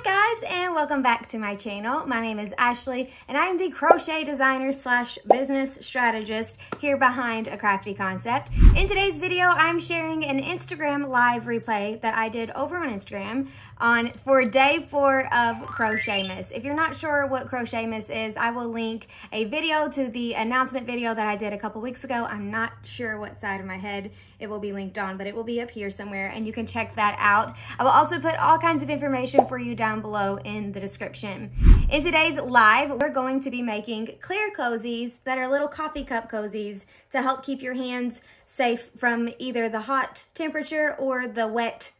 Hi guys and welcome back to my channel. My name is Ashley and I'm the crochet designer slash business strategist here behind A Crafty Concept. In today's video I'm sharing an Instagram live replay that I did over on Instagram for day 4 of Crochetmas. If you're not sure what Crochetmas is, I will link a video to the announcement video that I did a couple weeks ago. I'm not sure what side of my head it will be linked on, but it will be up here somewhere and you can check that out. I will also put all kinds of information for you down below in the description. In today's live, we're going to be making Claire cozies that are little coffee cup cozies to help keep your hands safe from either the hot temperature or the wetness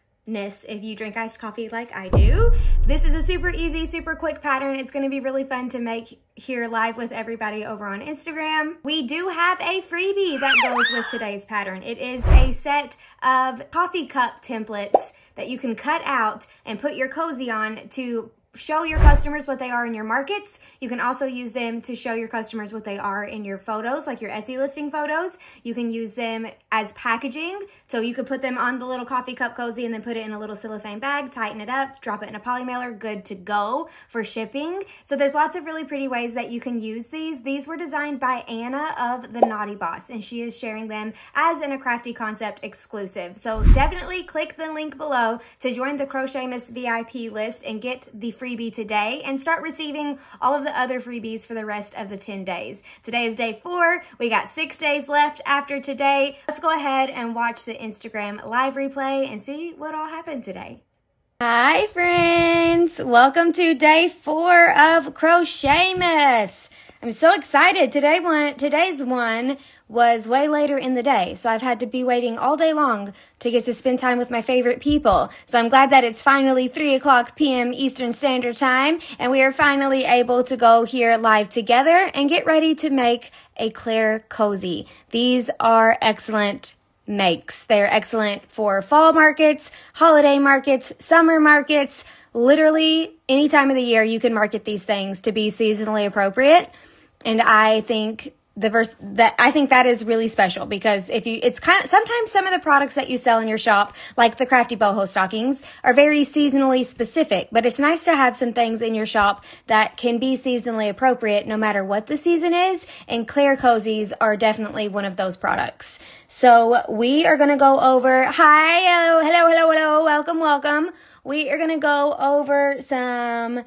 if you drink iced coffee like I do. This is a super easy, super quick pattern. It's gonna be really fun to make here live with everybody over on Instagram. We do have a freebie that goes with today's pattern. It is a set of coffee cup templates that you can cut out and put your cozy on to show your customers what they are in your markets. You can also use them to show your customers what they are in your photos, like your Etsy listing photos. You can use them as packaging. So you could put them on the little coffee cup cozy and then put it in a little cellophane bag, tighten it up, drop it in a poly mailer, good to go for shipping. So there's lots of really pretty ways that you can use these. These were designed by Anna of the Knotty Boss and she is sharing them as an A Crafty Concept exclusive. So definitely click the link below to join the Crochetmas VIP list and get the freebie today and start receiving all of the other freebies for the rest of the 10 days. Today is day 4. We got 6 days left after today. Let's go ahead and watch the Instagram live replay and see what all happened today. Hi friends, welcome to day 4 of Crochetmas. I'm so excited. Today's one was way later in the day, so I've had to be waiting all day long to get to spend time with my favorite people. So I'm glad that it's finally 3:00 p.m. Eastern Standard Time, and we are finally able to go here live together and get ready to make a Claire cozy. These are excellent makes. They are excellent for fall markets, holiday markets, summer markets. Literally any time of the year you can market these things to be seasonally appropriate. And I think that is really special because sometimes some of the products that you sell in your shop, like the Crafty Boho stockings, are very seasonally specific, but it's nice to have some things in your shop that can be seasonally appropriate no matter what the season is, and Claire cozies are definitely one of those products. So we are gonna go over, hello, welcome. We are gonna go over some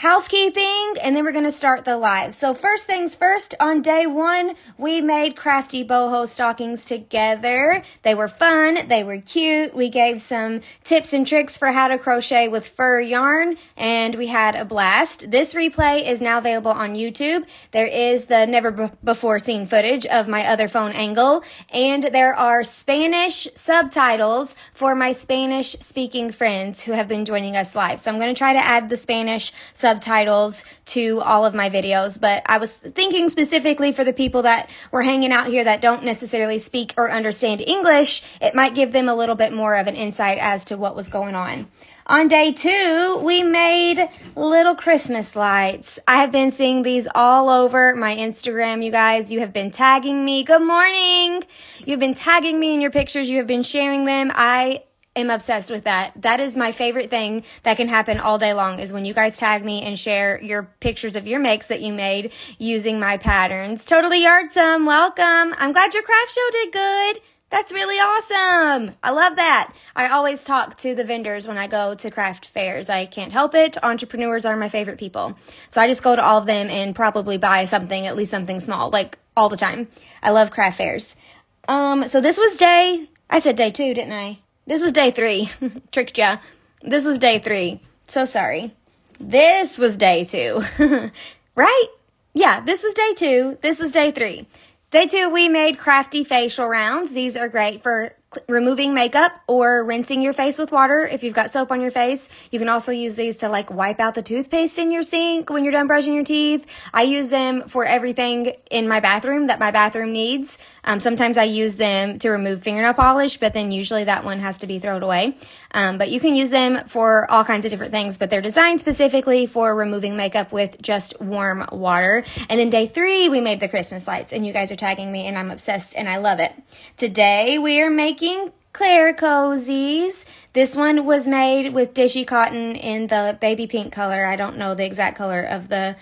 housekeeping and then we're gonna start the live. So first things first, on day 1 we made Crafty Boho stockings together. They were fun, they were cute. We gave some tips and tricks for how to crochet with fur yarn and we had a blast. This replay is now available on YouTube. There is the never before seen footage of my other phone angle and there are Spanish subtitles for my Spanish speaking friends who have been joining us live. So I'm gonna try to add the Spanish subtitles to all of my videos, but I was thinking specifically for the people that were hanging out here that don't necessarily speak or understand English, it might give them a little bit more of an insight as to what was going on. On day 2, we made little Christmas lights. I have been seeing these all over my Instagram, you guys. You have been tagging me. Good morning. You've been tagging me in your pictures. You have been sharing them. I'm obsessed with that. That is my favorite thing that can happen all day long is when you guys tag me and share your pictures of your makes that you made using my patterns. Totally Yardsome, welcome. I'm glad your craft show did good. That's really awesome. I love that. I always talk to the vendors when I go to craft fairs. I can't help it. Entrepreneurs are my favorite people. So I just go to all of them and probably buy something, at least something small, like all the time. I love craft fairs. So this was day 2, didn't I? This was day 3. Tricked ya. This was day 3. So sorry. This was day 2. Right? Yeah, this was day 2. This was day 3. Day 2, we made crafty facial rounds. These are great for removing makeup or rinsing your face with water if you've got soap on your face. You can also use these to like wipe out the toothpaste in your sink when you're done brushing your teeth. I use them for everything in my bathroom that my bathroom needs. Sometimes I use them to remove fingernail polish, but then usually that one has to be thrown away. But you can use them for all kinds of different things, but they're designed specifically for removing makeup with just warm water. And then day 3, we made the Christmas lights and you guys are tagging me and I'm obsessed and I love it. Today we are making Claire cozies. This one was made with Dishy cotton in the baby pink color. I don't know the exact color of the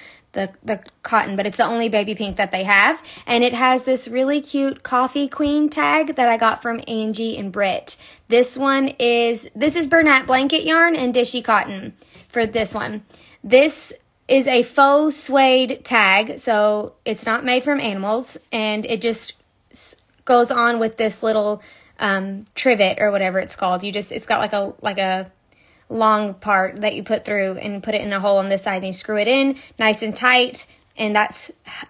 cotton, but it's the only baby pink that they have. And it has this really cute coffee queen tag that I got from Angie and Brit. This is Bernat blanket yarn and Dishy cotton for this one. This is a faux suede tag, so it's not made from animals, and it just goes on with this little trivet or whatever it's called. It's got like a long part that you put through and put it in a hole on this side, and you screw it in nice and tight, and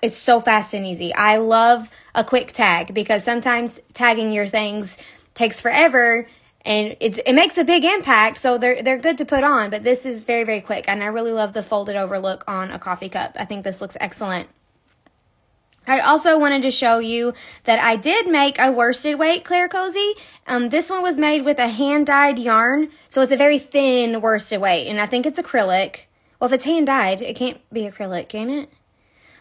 it's so fast and easy. I love a quick tag because sometimes tagging your things takes forever. And it makes a big impact, so they're good to put on, but this is very, very quick, and I really love the folded over look on a coffee cup. I think this looks excellent. I also wanted to show you that I did make a worsted weight Claire cozy. This one was made with a hand-dyed yarn, so it's a very thin worsted weight, and I think it's acrylic. Well, if it's hand-dyed, it can't be acrylic, can it?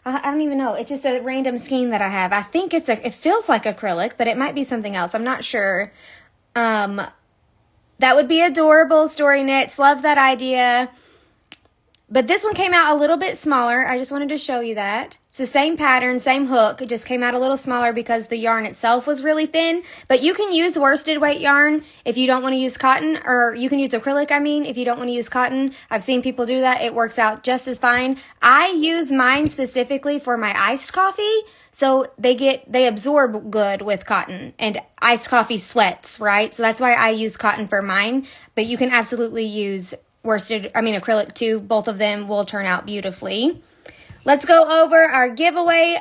I don't even know. It's just a random skein that I have. I think it feels like acrylic, but it might be something else. I'm not sure. That would be adorable, Story Knits. Love that idea. But this one came out a little bit smaller. I just wanted to show you that. It's the same pattern, same hook. It just came out a little smaller because the yarn itself was really thin. But you can use worsted weight yarn if you don't want to use cotton, or you can use acrylic, I mean, if you don't want to use cotton. I've seen people do that. It works out just as fine. I use mine specifically for my iced coffee, so they absorb good with cotton, and iced coffee sweats, right? So that's why I use cotton for mine, but you can absolutely use acrylic too. Both of them will turn out beautifully. Let's go over our giveaway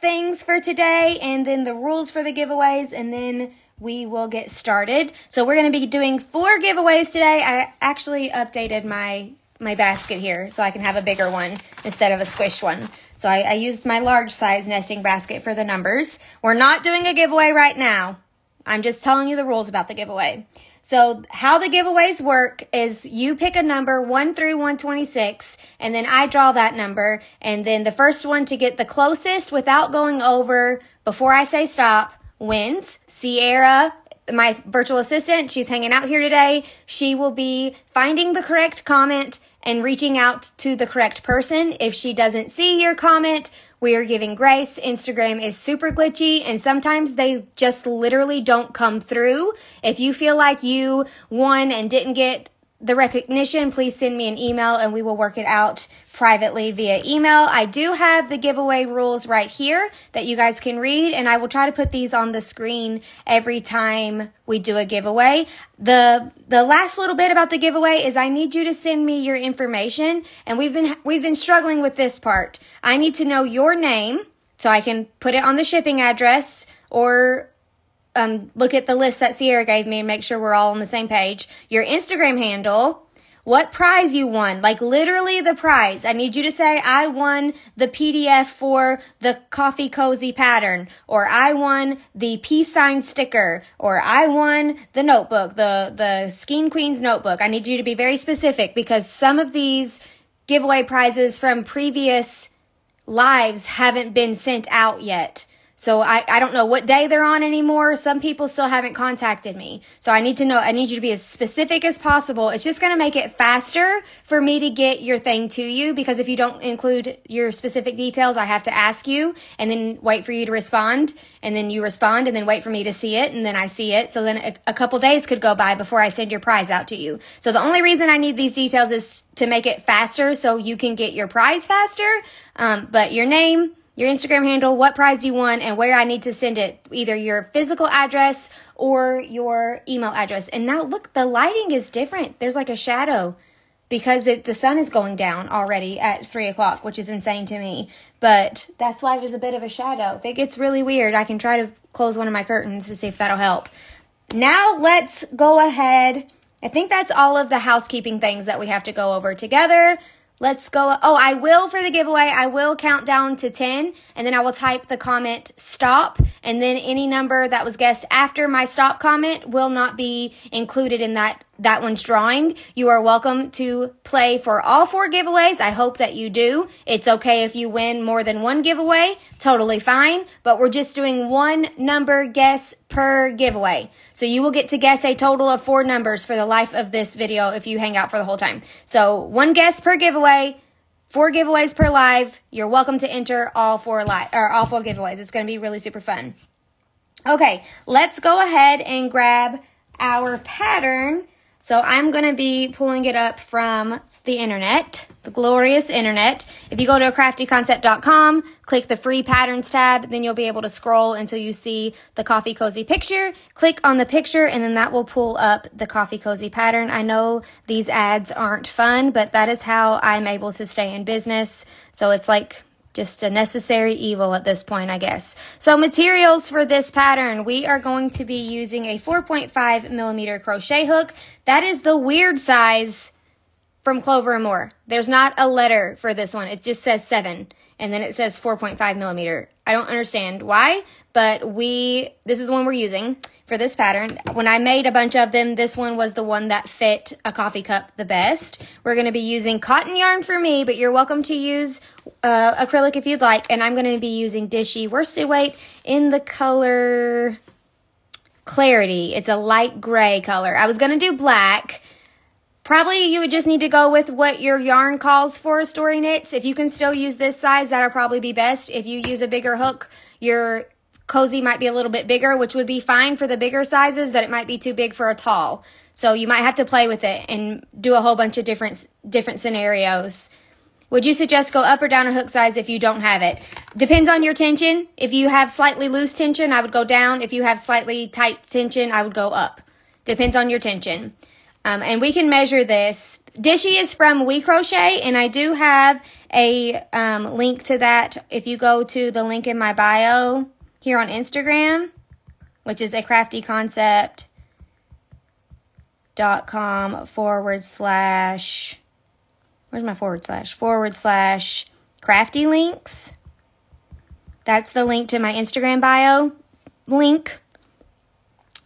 things for today, and then the rules for the giveaways, and then we will get started. So we're going to be doing 4 giveaways today. I actually updated my basket here so I can have a bigger one instead of a squished one. So I used my large size nesting basket for the numbers. We're not doing a giveaway right now. I'm just telling you the rules about the giveaway. So how the giveaways work is you pick a number 1 through 126, and then I draw that number, and then the first one to get the closest without going over before I say stop wins. Sierra, my virtual assistant, she's hanging out here today. She will be finding the correct comment and reaching out to the correct person. If she doesn't see your comment, we are giving grace. Instagram is super glitchy, and sometimes they just literally don't come through. If you feel like you won and didn't get the recognition, please send me an email and we will work it out privately via email. I do have the giveaway rules right here that you guys can read, and I will try to put these on the screen every time we do a giveaway. The last little bit about the giveaway is I need you to send me your information, and we've been struggling with this part. I need to know your name so I can put it on the shipping address, or look at the list that Sierra gave me and make sure we're all on the same page. Your Instagram handle, what prize you won, like literally the prize. I need you to say, I won the PDF for the coffee cozy pattern, or I won the peace sign sticker, or I won the notebook, the Skein Queen's notebook. I need you to be very specific because some of these giveaway prizes from previous lives haven't been sent out yet. So I don't know what day they're on anymore. Some people still haven't contacted me. So I need you to be as specific as possible. It's just going to make it faster for me to get your thing to you, because if you don't include your specific details, I have to ask you and then wait for you to respond. And then you respond and then wait for me to see it. And then I see it. So then a couple days could go by before I send your prize out to you. So the only reason I need these details is to make it faster so you can get your prize faster. But your name, your Instagram handle, what prize you won, and where I need to send it, either your physical address or your email address. And now look, the lighting is different. There's like a shadow because the sun is going down already at 3 o'clock, which is insane to me. But that's why there's a bit of a shadow. If it gets really weird, I can try to close one of my curtains to see if that'll help. Now let's go ahead. I think that's all of the housekeeping things that we have to go over together. Let's go. Oh, I will, for the giveaway, I will count down to 10, and then I will type the comment stop, and then any number that was guessed after my stop comment will not be included in that that one's drawing. You are welcome to play for all 4 giveaways. I hope that you do. It's okay if you win more than one giveaway, totally fine, but we're just doing one number guess per giveaway. So you will get to guess a total of 4 numbers for the life of this video if you hang out for the whole time. So one guess per giveaway, 4 giveaways per live. You're welcome to enter all four giveaways. It's going to be really super fun. Okay, let's go ahead and grab our pattern. So I'm going to be pulling it up from the internet, the glorious internet. If you go to acraftyconcept.com, click the free patterns tab, then you'll be able to scroll until you see the coffee cozy picture. Click on the picture and then that will pull up the coffee cozy pattern. I know these ads aren't fun, but that is how I'm able to stay in business. So it's like just a necessary evil at this point, I guess. So materials for this pattern, we are going to be using a 4.5mm crochet hook. That is the weird size from Clover & More. There's not a letter for this one. It just says 7, and then it says 4.5mm. I don't understand why, but this is the one we're using for this pattern. When I made a bunch of them, this one was the one that fit a coffee cup the best. We're gonna be using cotton yarn for me, but you're welcome to use acrylic if you'd like, and I'm gonna be using Dishy worsted weight in the color Clarity. It's a light gray color. I was gonna do black. Probably you would just need to go with what your yarn calls for, Story Knits. If you can still use this size, that'll probably be best. If you use a bigger hook, your cozy might be a little bit bigger, which would be fine for the bigger sizes, but it might be too big for a tall. So you might have to play with it and do a whole bunch of different scenarios. Would you suggest go up or down a hook size if you don't have it? Depends on your tension. If you have slightly loose tension, I would go down. If you have slightly tight tension, I would go up. Depends on your tension. And we can measure this. Dishy is from We Crochet, and I do have a link to that. If you go to the link in my bio here on Instagram, which is acraftyconcept.com/, where's my / crafty links. That's the link to my Instagram bio link.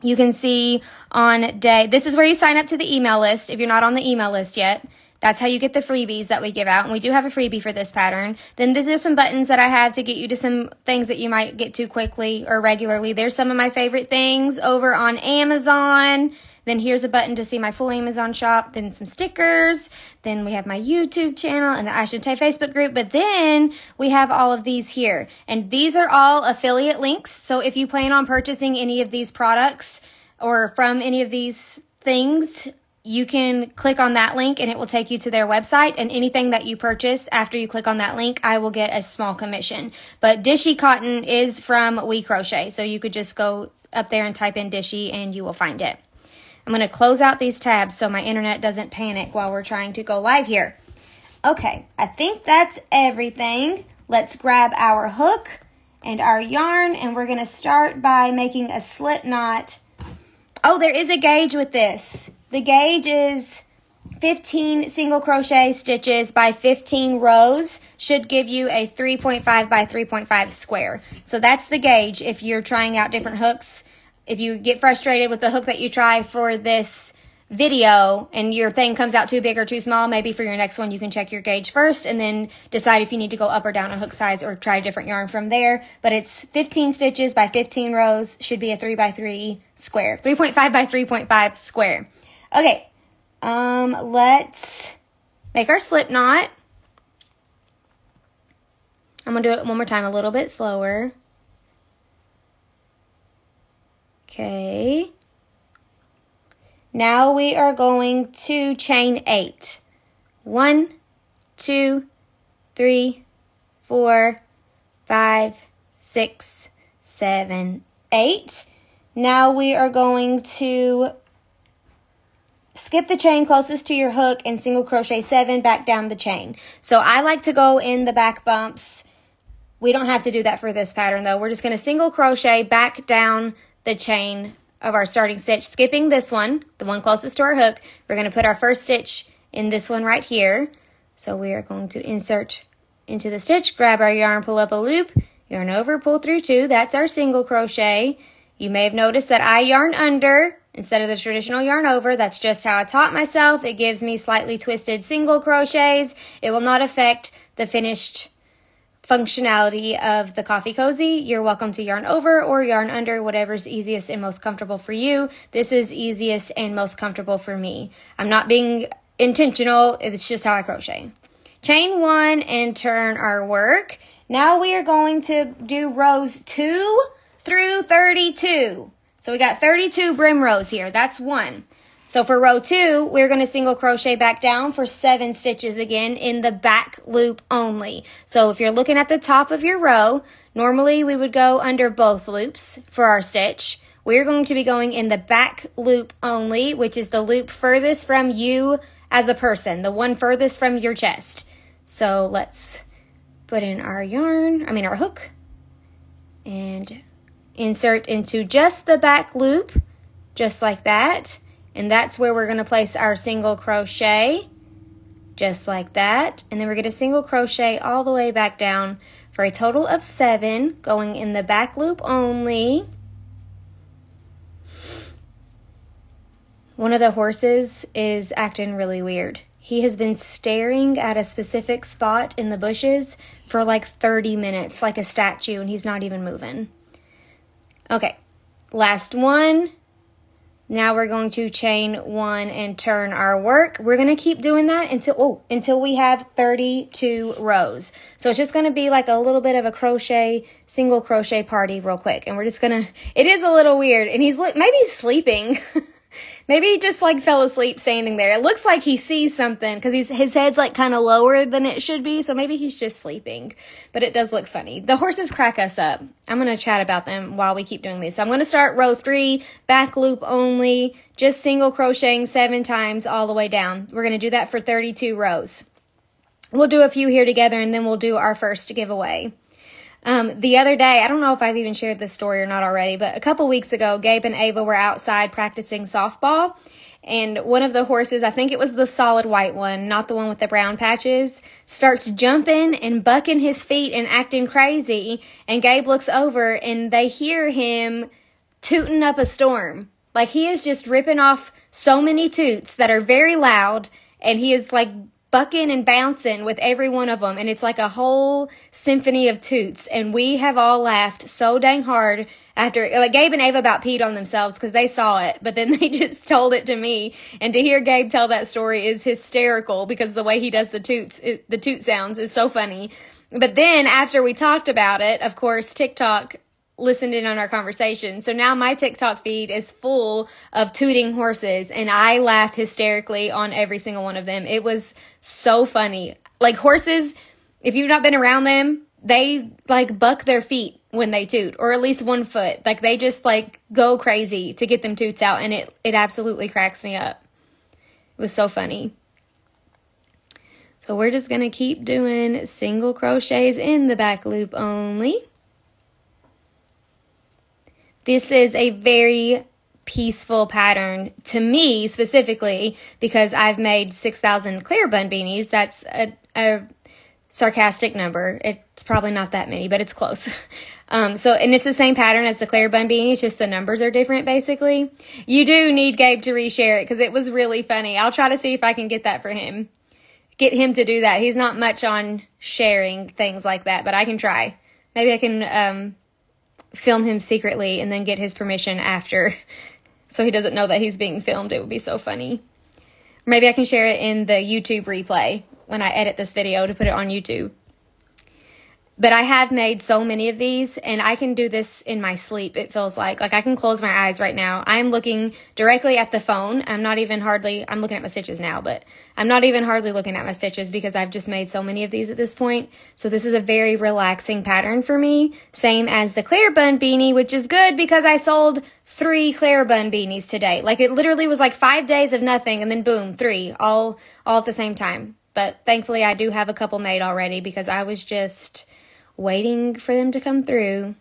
You can see on day, this is where you sign up to the email list if you're not on the email list yet. That's how you get the freebies that we give out, and we do have a freebie for this pattern. Then these are some buttons that I have to get you to some things that you might get to quickly or regularly. There's some of my favorite things over on Amazon. Then here's a button to see my full Amazon shop, then some stickers, then we have my YouTube channel and the I Should Tay Facebook group, but then we have all of these here. And these are all affiliate links, so if you plan on purchasing any of these products or from any of these things, you can click on that link and it will take you to their website, and anything that you purchase after you click on that link, I will get a small commission. But Dishy Cotton is from We Crochet, so you could just go up there and type in Dishy and you will find it. I'm going to close out these tabs so my internet doesn't panic while we're trying to go live here. Okay, I think that's everything. Let's grab our hook and our yarn, and we're going to start by making a slip knot. Oh, there is a gauge with this. The gauge is 15 single crochet stitches by 15 rows should give you a 3.5 by 3.5 square. So that's the gauge if you're trying out different hooks. If you get frustrated with the hook that you try for this video and your thing comes out too big or too small, maybe for your next one you can check your gauge first and then decide if you need to go up or down a hook size or try a different yarn from there. But it's 15 stitches by 15 rows should be a 3x3 square, 3.5 by 3.5 square. Okay, let's make our slip knot. I'm gonna do it one more time a little bit slower. Okay, now we are going to chain 8. 1, 2, 3, 4, 5, 6, 7, 8. Now we are going to skip the chain closest to your hook and single crochet 7 back down the chain. So I like to go in the back bumps. We don't have to do that for this pattern though. We're just going to single crochet back down the chain of our starting stitch, skipping this one, the one closest to our hook. We're going to put our first stitch in this one right here. So we are going to insert into the stitch, grab our yarn, pull up a loop, yarn over, pull through 2. That's our single crochet. You may have noticed that I yarn under Instead of the traditional yarn over, that's just how I taught myself. It gives me slightly twisted single crochets. It will not affect the finished functionality of the coffee cozy. You're welcome to yarn over or yarn under, whatever's easiest and most comfortable for you. This is easiest and most comfortable for me. I'm not being intentional. It's just how I crochet. Chain one and turn our work. Now we are going to do rows 2 through 32. So we got 32 brim rows here. That's 1. So for row 2, we're going to single crochet back down for 7 stitches again in the back loop only. So if you're looking at the top of your row, normally we would go under both loops for our stitch. We're going to be going in the back loop only, which is the loop furthest from you as a person, the one furthest from your chest. So let's put in our yarn, I mean our hook, and insert into just the back loop, just like that. And that's where we're going to place our single crochet, just like that. And then we're going to single crochet all the way back down for a total of 7 going in the back loop only. One of the horses is acting really weird. He has been staring at a specific spot in the bushes for like 30 minutes, like a statue, and he's not even moving. Okay, last one. Now we're going to chain 1 and turn our work. We're going to keep doing that until we have 32 rows. So it's just going to be like a little bit of a crochet, single crochet party real quick. And we're just going to, it is a little weird. And he's, maybe he's sleeping. Maybe he just like fell asleep standing there. It looks like he sees something because his head's like kind of lower than it should be. So maybe he's just sleeping, but it does look funny. The horses crack us up. I'm going to chat about them while we keep doing these. So I'm going to start row 3, back loop only, just single crocheting 7 times all the way down. We're going to do that for 32 rows. We'll do a few here together and then we'll do our first giveaway. The other day, I don't know if I've even shared this story or not already, but a couple weeks ago, Gabe and Ava were outside practicing softball. And one of the horses, I think it was the solid white one, not the one with the brown patches, starts jumping and bucking his feet and acting crazy. And Gabe looks over and they hear him tooting up a storm. Like he is just ripping off so many toots that are very loud. And he is like bucking and bouncing with every one of them, and it's like a whole symphony of toots, and we have all laughed so dang hard after, like Gabe and Ava about peed on themselves because they saw it, but then they just told it to me, and to hear Gabe tell that story is hysterical because the way he does the toots, the toot sounds is so funny. But then after we talked about it, of course, TikTok listened in on our conversation. So now my TikTok feed is full of tooting horses and I laugh hysterically on every single one of them. It was so funny. Like horses, if you've not been around them, they like buck their feet when they toot, or at least one foot. Like they just like go crazy to get them toots out, and it absolutely cracks me up. It was so funny. So we're just gonna keep doing single crochets in the back loop only. This is a very peaceful pattern to me specifically because I've made 6,000 Claire bun beanies. That's a sarcastic number. It's probably not that many, but it's close. And it's the same pattern as the Claire bun beanie. It's just the numbers are different, basically. You do need Gabe to reshare it because it was really funny. I'll try to see if I can get that for him. Get him to do that. He's not much on sharing things like that, but I can try. Maybe I can film him secretly and then get his permission after so he doesn't know that he's being filmed. It would be so funny. Or maybe I can share it in the YouTube replay when I edit this video to put it on YouTube. But I have made so many of these, and I can do this in my sleep, it feels like. Like, I can close my eyes right now. I'm looking directly at the phone. I'm looking at my stitches now, but I'm not even hardly looking at my stitches because I've just made so many of these at this point. So this is a very relaxing pattern for me. Same as the Claire bun beanie, which is good because I sold 3 Claire bun beanies today. Like, it literally was like 5 days of nothing, and then boom, 3, all at the same time. But thankfully, I do have a couple made already because I was just waiting for them to come through.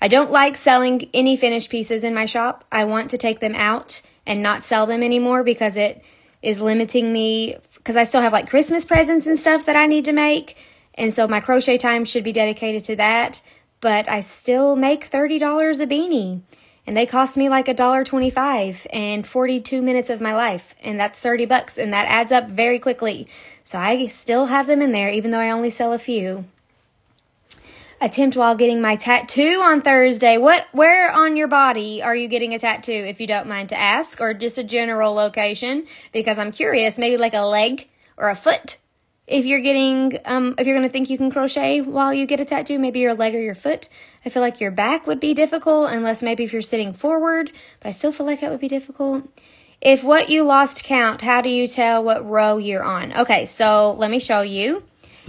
I don't like selling any finished pieces in my shop. I want to take them out and not sell them anymore because it is limiting me, because I still have like Christmas presents and stuff that I need to make. And so my crochet time should be dedicated to that. But I still make $30 a beanie. and they cost me like $1.25 and 42 minutes of my life, and that's 30 bucks, and that adds up very quickly. So I still have them in there, even though I only sell a few. Attempt while getting my tattoo on Thursday. Where on your body are you getting a tattoo, if you don't mind to ask, or just a general location? Because I'm curious, maybe like a leg or a foot. If you're getting, if you're going to think you can crochet while you get a tattoo, maybe your leg or your foot. I feel like your back would be difficult, unless maybe if you're sitting forward, but I still feel like that would be difficult. If what you lost count, how do you tell what row you're on? Okay, so let me show you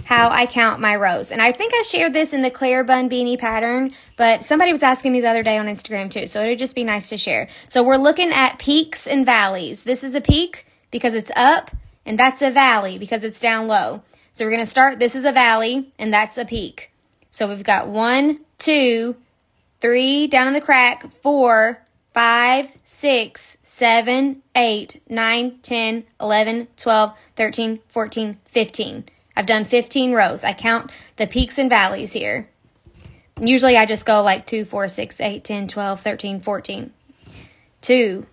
how I count my rows. And I think I shared this in the Claire Bun Beanie pattern, but somebody was asking me the other day on Instagram too, so it would just be nice to share. So we're looking at peaks and valleys. This is a peak because it's up, and that's a valley because it's down low. So we're going to start, this is a valley, and that's a peak. So we've got 1, 2, 3, down in the crack, 4, 5, 6, 7, 8, 9, 10, 11, 12, 13, 14, 15. I've done 15 rows. I count the peaks and valleys here. Usually I just go like 2, 4, 6, 8, 10, 12, 13, 14. 2.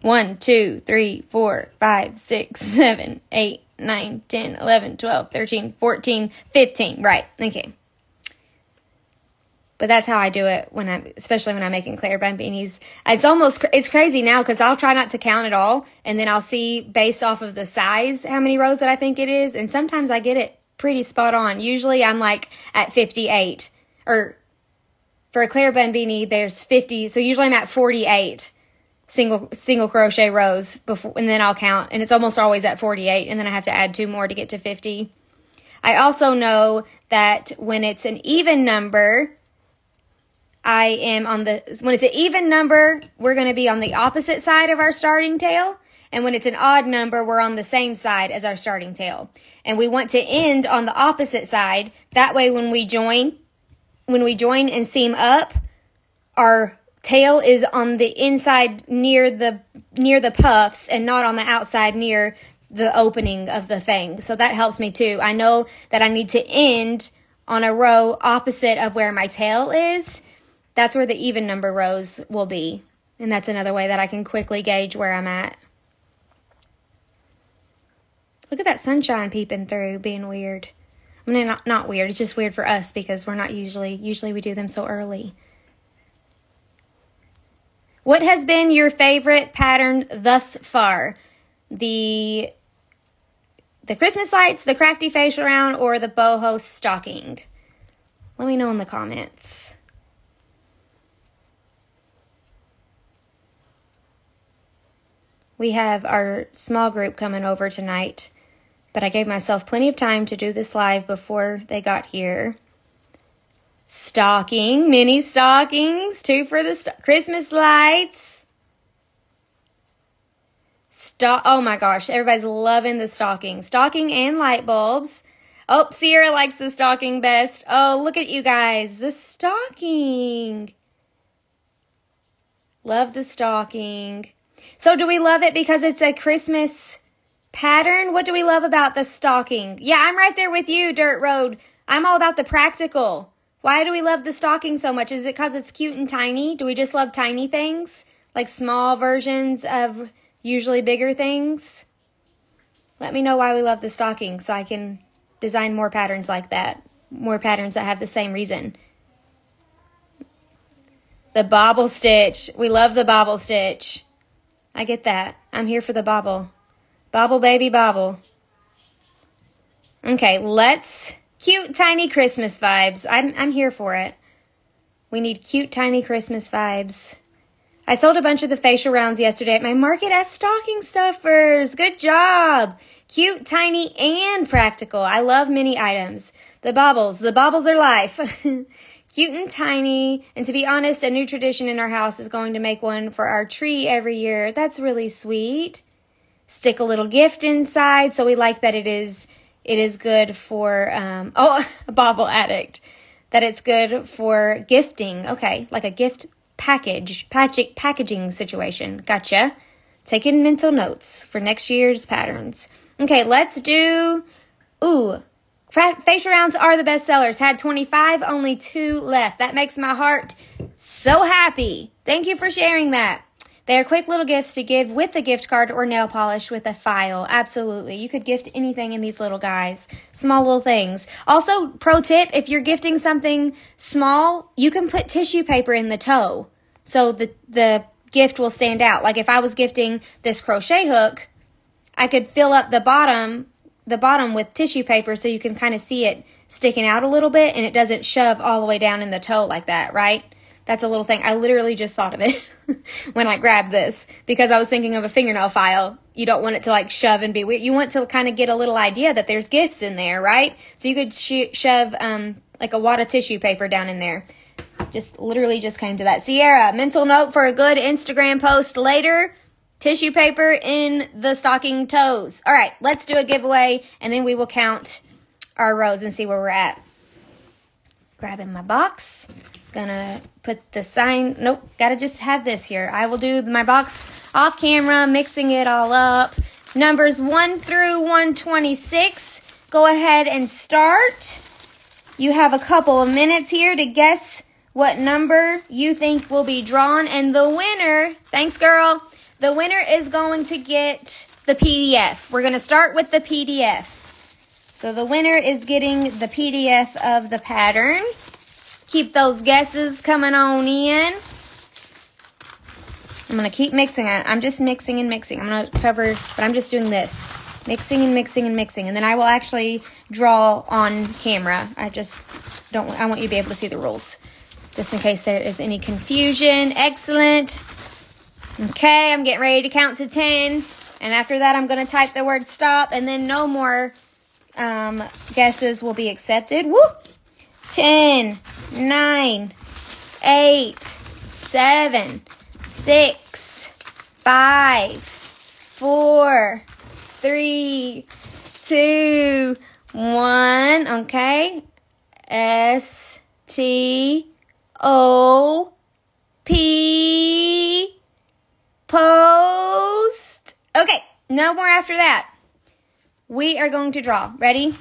1, 2, 3, 4, 5, 6, 7, 8, 9, 10, 11, 12, 13, 14, 15. Right. Okay. But that's how I do it when I'm, especially when I'm making Claire Bun Beanies. It's crazy now because I'll try not to count at all, and then I'll see based off of the size how many rows that I think it is, and sometimes I get it pretty spot on. Usually I'm like at 58, or for a Claire Bun Beanie there's 50, so usually I'm at 48 single crochet rows before, and then I'll count, and it's almost always at 48, and then I have to add 2 more to get to 50. I also know that when it's an even number, when it's an even number, we're going to be on the opposite side of our starting tail. And when it's an odd number, we're on the same side as our starting tail. And we want to end on the opposite side. That way when we join and seam up, our tail is on the inside near the puffs and not on the outside near the opening of the thing. So that helps me too. I know that I need to end on a row opposite of where my tail is. That's where the even number rows will be. And that's another way that I can quickly gauge where I'm at. Look at that sunshine peeping through, being weird. I mean, not weird, it's just weird for us because we're not usually we do them so early. What has been your favorite pattern thus far? The Christmas lights, the crafty facial round, or the boho stocking? Let me know in the comments. We have our small group coming over tonight, but I gave myself plenty of time to do this live before they got here. Stocking, mini stockings, 2 for the Christmas lights. Oh my gosh, everybody's loving the stocking. Stocking and light bulbs. Oh, Sierra likes the stocking best. Oh, look at you guys, the stocking. Love the stocking. So do we love it because it's a Christmas pattern? What do we love about the stocking? Yeah, I'm right there with you, Dirt Road. I'm all about the practical. Why do we love the stocking so much? Is it because it's cute and tiny? Do we just love tiny things? Like small versions of usually bigger things? Let me know why we love the stocking so I can design more patterns like that. More patterns that have the same reason. The bobble stitch. We love the bobble stitch. I get that. I'm here for the bobble. Bobble, baby, bobble. Okay, let's... Cute, tiny Christmas vibes. I'm here for it. We need cute, tiny Christmas vibes. I sold a bunch of the facial rounds yesterday at my market as stocking stuffers. Good job. Cute, tiny, and practical. I love mini items. The bobbles. The bobbles are life. Cute and tiny, and to be honest, a new tradition in our house is going to make one for our tree every year. That's really sweet. Stick a little gift inside, so we like that it is good for, a bobble addict, that it's good for gifting. Okay, like a gift packaging situation. Gotcha. Taking mental notes for next year's patterns. Okay, let's do, facial rounds are the best sellers. Had 25, only 2 left. That makes my heart So happy. Thank you for sharing that. They are quick little gifts to give with a gift card or nail polish with a file. Absolutely. You could gift anything in these little guys. Small little things. Also, pro tip, if you're gifting something small, you can put tissue paper in the toe so the gift will stand out. Like if I was gifting this crochet hook, I could fill up the bottom with tissue paper so you can kind of see it sticking out a little bit and it doesn't shove all the way down in the toe like that, right? That's a little thing. I literally just thought of it when I grabbed this because I was thinking of a fingernail file. You don't want it to like shove and be weird. You want to kind of get a little idea that there's gifts in there, right? So you could shove like a wad of tissue paper down in there. Just literally just came to that. Sierra, mental note for a good Instagram post later. Tissue paper in the stocking toes. All right, let's do a giveaway and then we will count our rows and see where we're at. Grabbing my box. Gonna put the sign, nope, gotta just have this here. I will do my box off camera, mixing it all up. Numbers 1 through 126, go ahead and start. You have a couple of minutes here to guess what number you think will be drawn. And the winner, thanks girl, the winner is going to get the PDF. We're gonna start with the PDF. So the winner is getting the PDF of the pattern. Keep those guesses coming on in. I'm going to keep mixing it. I'm just mixing and mixing. I'm going to cover, but I'm just doing this. Mixing and mixing and mixing. And then I will actually draw on camera. I just don't, I want you to be able to see the rules. Just in case there is any confusion. Excellent. Okay, I'm getting ready to count to 10. And after that, I'm going to type the word stop. And then no more guesses will be accepted. Woo! 10, 9, 8, 7, 6, 5, 4, 3, 2, 1. Okay. S, T, O, P, post. Okay. No more after that. We are going to draw. Ready?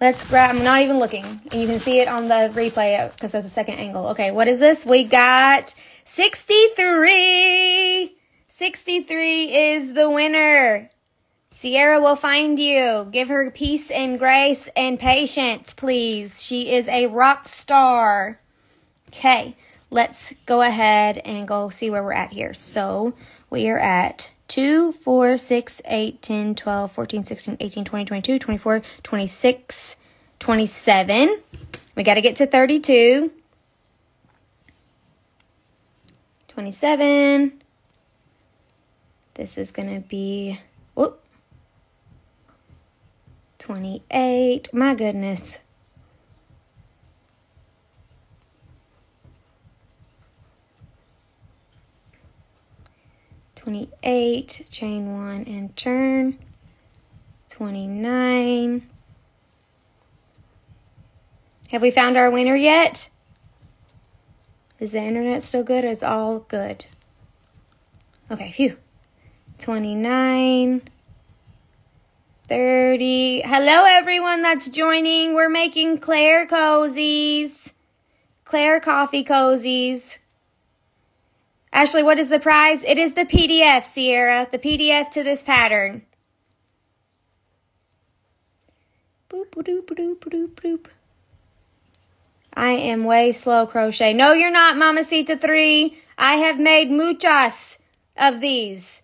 Let's grab, I'm not even looking, and you can see it on the replay because of the second angle. Okay, what is this? We got 63. 63 is the winner. Sierra will find you. Give her peace and grace and patience, please. She is a rock star. Okay, let's go ahead and go see where we're at here. So we are at 2, 4, 6, 8, 10, 12, 14, 16, 18, 20, 22, 24, 26, 27. We got to get to 32. 27. This is going to be, whoop, 28. My goodness. Chain one and turn, 29. Have we found our winner yet? Is the internet still good? It's all good. Okay, phew. 29, 30. Hello, everyone that's joining. We're making Claire cozies, Claire coffee cozies. Ashley, what is the prize? It is the PDF, Sierra. The PDF to this pattern. Boop, boop, boop, boop, boop. I am way slow crochet. No, you're not, Mamacita 3. I have made muchas of these.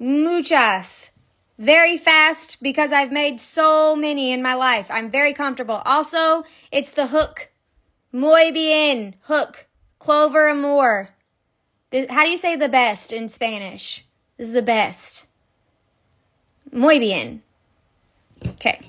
Muchas. Very fast because I've made so many in my life. I'm very comfortable. Also, it's the hook. Muy bien. Hook. Clover amor. How do you say the best in Spanish? This is the best. Muy bien. Okay.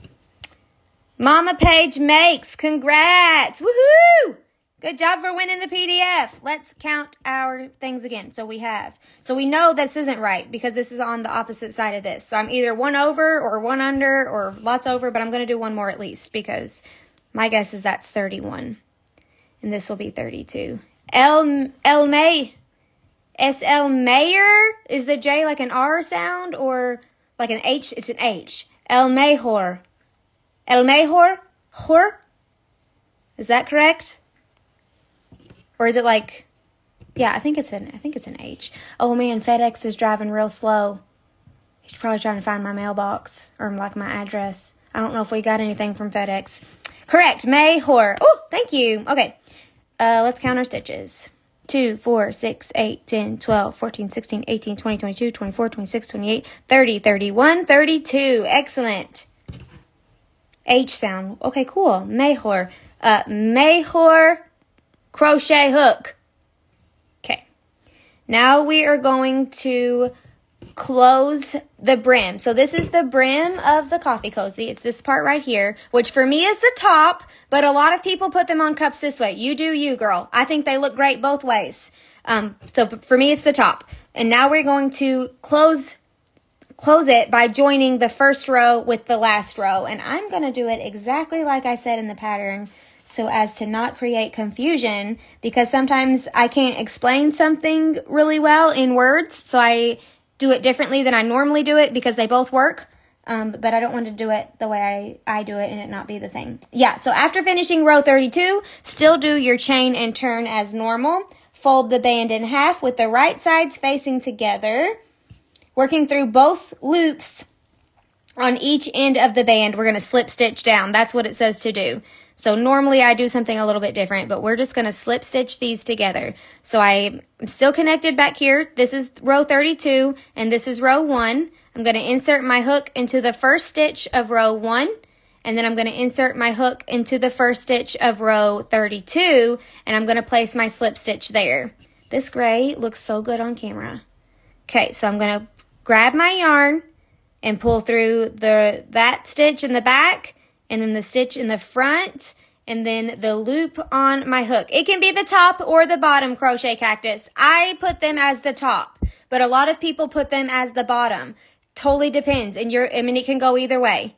Mama Paige makes. Congrats. Woohoo! Good job for winning the PDF. Let's count our things again. So we have. So we know this isn't right because this is on the opposite side of this. So I'm either one over or one under or lots over, but I'm going to do one more at least because my guess is that's 31. And this will be 32. El May. SL Mayor, is the J like an R sound or like an H? It's an H. El Mejor. El Mejor? Hor? Is that correct? Or is it like, yeah, I think it's an H. Oh man, FedEx is driving real slow. He's probably trying to find my mailbox or like my address. I don't know if we got anything from FedEx. Correct, Mayhor. Oh, thank you. Okay, let's count our stitches. 2, 4, 6, 8, 10, 12, 14, 16, 18, 20, 22, 24, 26, 28, 30, 31, 32. Excellent. H sound. Okay, cool. Mayhor. Mayhor crochet hook. Okay. Now we are going to close the brim. So this is the brim of the coffee cozy. It's this part right here, which for me is the top, but a lot of people put them on cups this way. You do you, girl. I think they look great both ways. So for me, it's the top. And now we're going to close it by joining the first row with the last row. And I'm going to do it exactly like I said in the pattern, so as to not create confusion, because sometimes I can't explain something really well in words. So I do it differently than I normally do it because they both work, but I don't want to do it the way I do it and it not be the thing. Yeah, so after finishing row 32, still do your chain and turn as normal. Fold the band in half with the right sides facing together, working through both loops on each end of the band. We're going to slip stitch down. That's what it says to do. So normally I do something a little bit different, but we're just going to slip stitch these together. So I'm still connected back here. This is row 32 and this is row 1. I'm going to insert my hook into the first stitch of row 1, and then I'm going to insert my hook into the first stitch of row 32, and I'm going to place my slip stitch there. This gray looks so good on camera. Okay, so I'm going to grab my yarn and pull through that stitch in the back, and then the stitch in the front, and then the loop on my hook. It can be the top or the bottom, Crochet Cactus. I put them as the top, but a lot of people put them as the bottom. Totally depends, and it can go either way.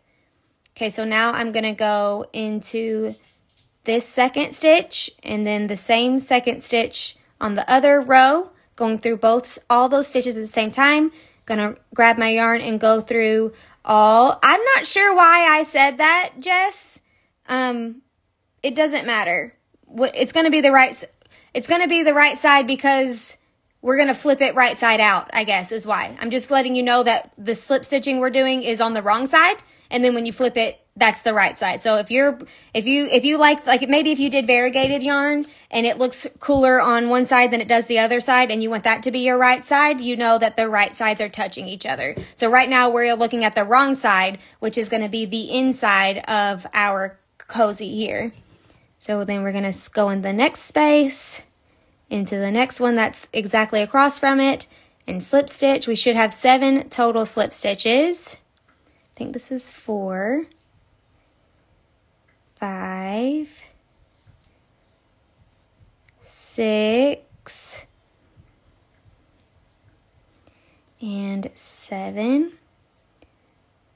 Okay, so now I'm gonna go into this second stitch, and then the same second stitch on the other row, going through all those stitches at the same time. Gonna grab my yarn and go through all. I'm not sure why I said that, Jess. It doesn't matter. It's gonna be the right side because we're gonna flip it right side out, I guess, is why. I'm just letting you know that the slip stitching we're doing is on the wrong side, and then when you flip it, that's the right side. So if you like maybe if you did variegated yarn and it looks cooler on one side than it does the other side, and you want that to be your right side, you know that the right sides are touching each other. So right now we're looking at the wrong side, which is going to be the inside of our cozy here. So then we're going to go in the next space into the next one that's exactly across from it and slip stitch. We should have 7 total slip stitches. I think this is 4. 5, 6, and 7.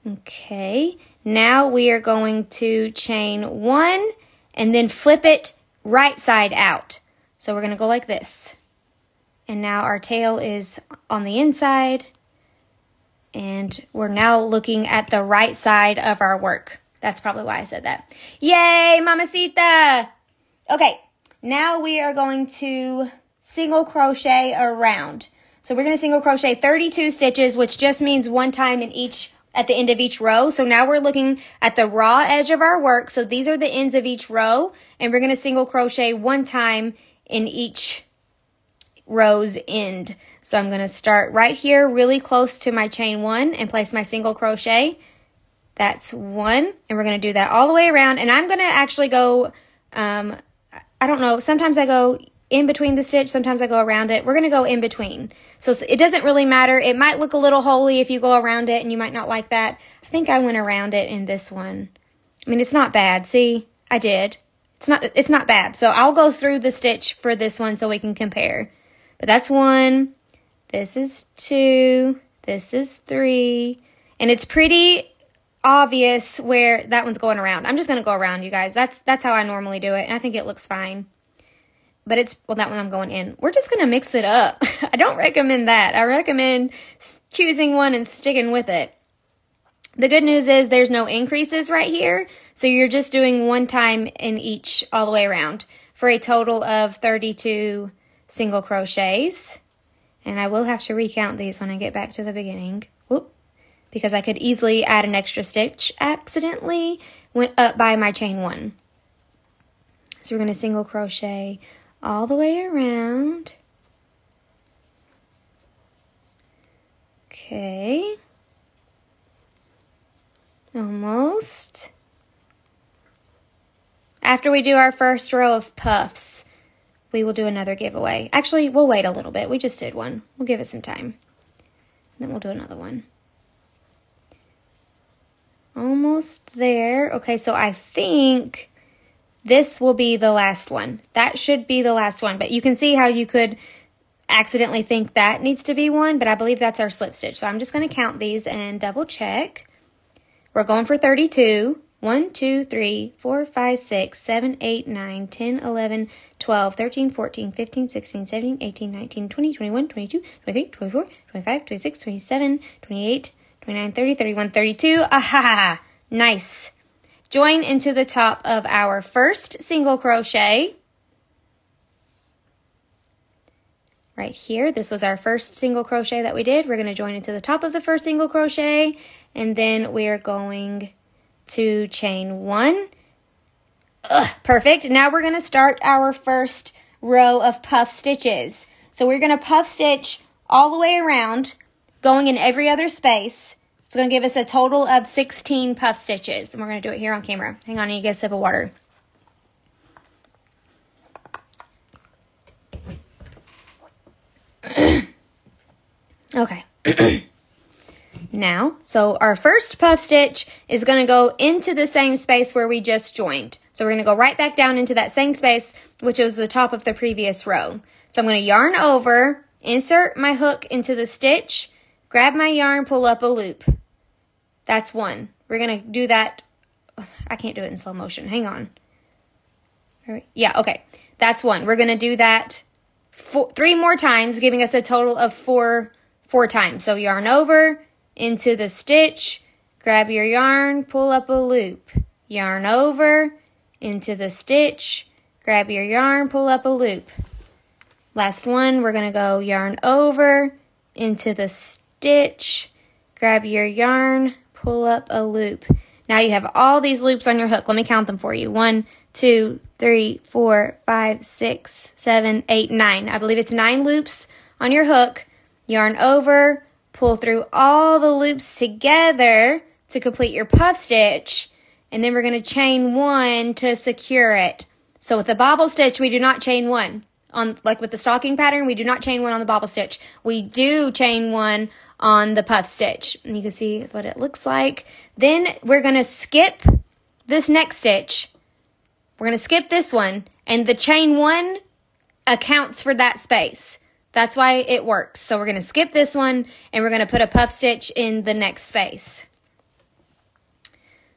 Okay, now we are going to chain 1 and then flip it right side out. So we're going to go like this. And now our tail is on the inside, and we're now looking at the right side of our work. That's probably why I said that. Yay, Mamacita! Okay, now we are going to single crochet around. So we're going to single crochet 32 stitches, which just means one time at the end of each row. So now we're looking at the raw edge of our work. So these are the ends of each row, and we're going to single crochet one time in each row's end. So I'm going to start right here, really close to my chain 1, and place my single crochet. That's 1, and we're going to do that all the way around, and I'm going to actually go, I don't know, sometimes I go in between the stitch, sometimes I go around it. We're going to go in between, so it doesn't really matter. It might look a little holy if you go around it, and you might not like that. I think I went around it in this one. I mean, it's not bad. See, I did. It's not bad, so I'll go through the stitch for this one so we can compare, but that's 1, this is 2, this is 3, and it's pretty obvious where that one's going around. I'm just going to go around, you guys. That's how I normally do it, and I think it looks fine. But well, that one I'm going in. We're just going to mix it up. I don't recommend that. I recommend choosing one and sticking with it. The good news is there's no increases right here, so you're just doing one time in each all the way around. for a total of 32 single crochets. And I will have to recount these when I get back to the beginning. Whoop. Because I could easily add an extra stitch accidentally, went up by my chain one. So we're going to single crochet all the way around. Okay. Almost. After we do our first row of puffs, we will do another giveaway. Actually, we'll wait a little bit. We just did one. We'll give it some time. And then we'll do another one. Almost there. Okay, so I think this will be the last one. That should be the last one. But you can see how you could accidentally think that needs to be one. But I believe that's our slip stitch. So I'm just going to count these and double check. We're going for 32. 1, 2, 3, 4, 5, 6, 7, 8, 9, 10, 11, 12, 13, 14, 15, 16, 17, 18, 19, 20, 21, 22, 23, 24, 25, 26, 27, 28, 29, 30, 31, 32. Aha! Nice. Join into the top of our first single crochet. Right here, this was our first single crochet that we did. We're going to join into the top of the first single crochet, and then we are going to chain one. Ugh, perfect. Now we're going to start our first row of puff stitches. So we're going to puff stitch all the way around, going in every other space. It's going to give us a total of 16 puff stitches. And we're going to do it here on camera. Hang on, I need to get a sip of water. Okay. Now, so our first puff stitch is going to go into the same space where we just joined. So we're going to go right back down into that same space, which was the top of the previous row. So I'm going to yarn over, insert my hook into the stitch, grab my yarn, pull up a loop. That's one. We're going to do that. I can't do it in slow motion. Hang on. Yeah, okay. That's one. We're going to do that three more times, giving us a total of four times. So yarn over, into the stitch, grab your yarn, pull up a loop. Yarn over, into the stitch, grab your yarn, pull up a loop. Last one, we're gonna go yarn over, into the stitch, grab your yarn, pull up a loop. Now you have all these loops on your hook. Let me count them for you. 1, 2, 3, 4, 5, 6, 7, 8, 9. I believe it's 9 loops on your hook. Yarn over, pull through all the loops together to complete your puff stitch, and then we're going to chain one to secure it. So with the bobble stitch, we do not chain one. Like with the stocking pattern, we do not chain one on the bobble stitch. We do chain one on the puff stitch. And you can see what it looks like. Then we're going to skip this next stitch. We're going to skip this one, and the chain one accounts for that space. That's why it works. So we're going to skip this one, and we're going to put a puff stitch in the next space.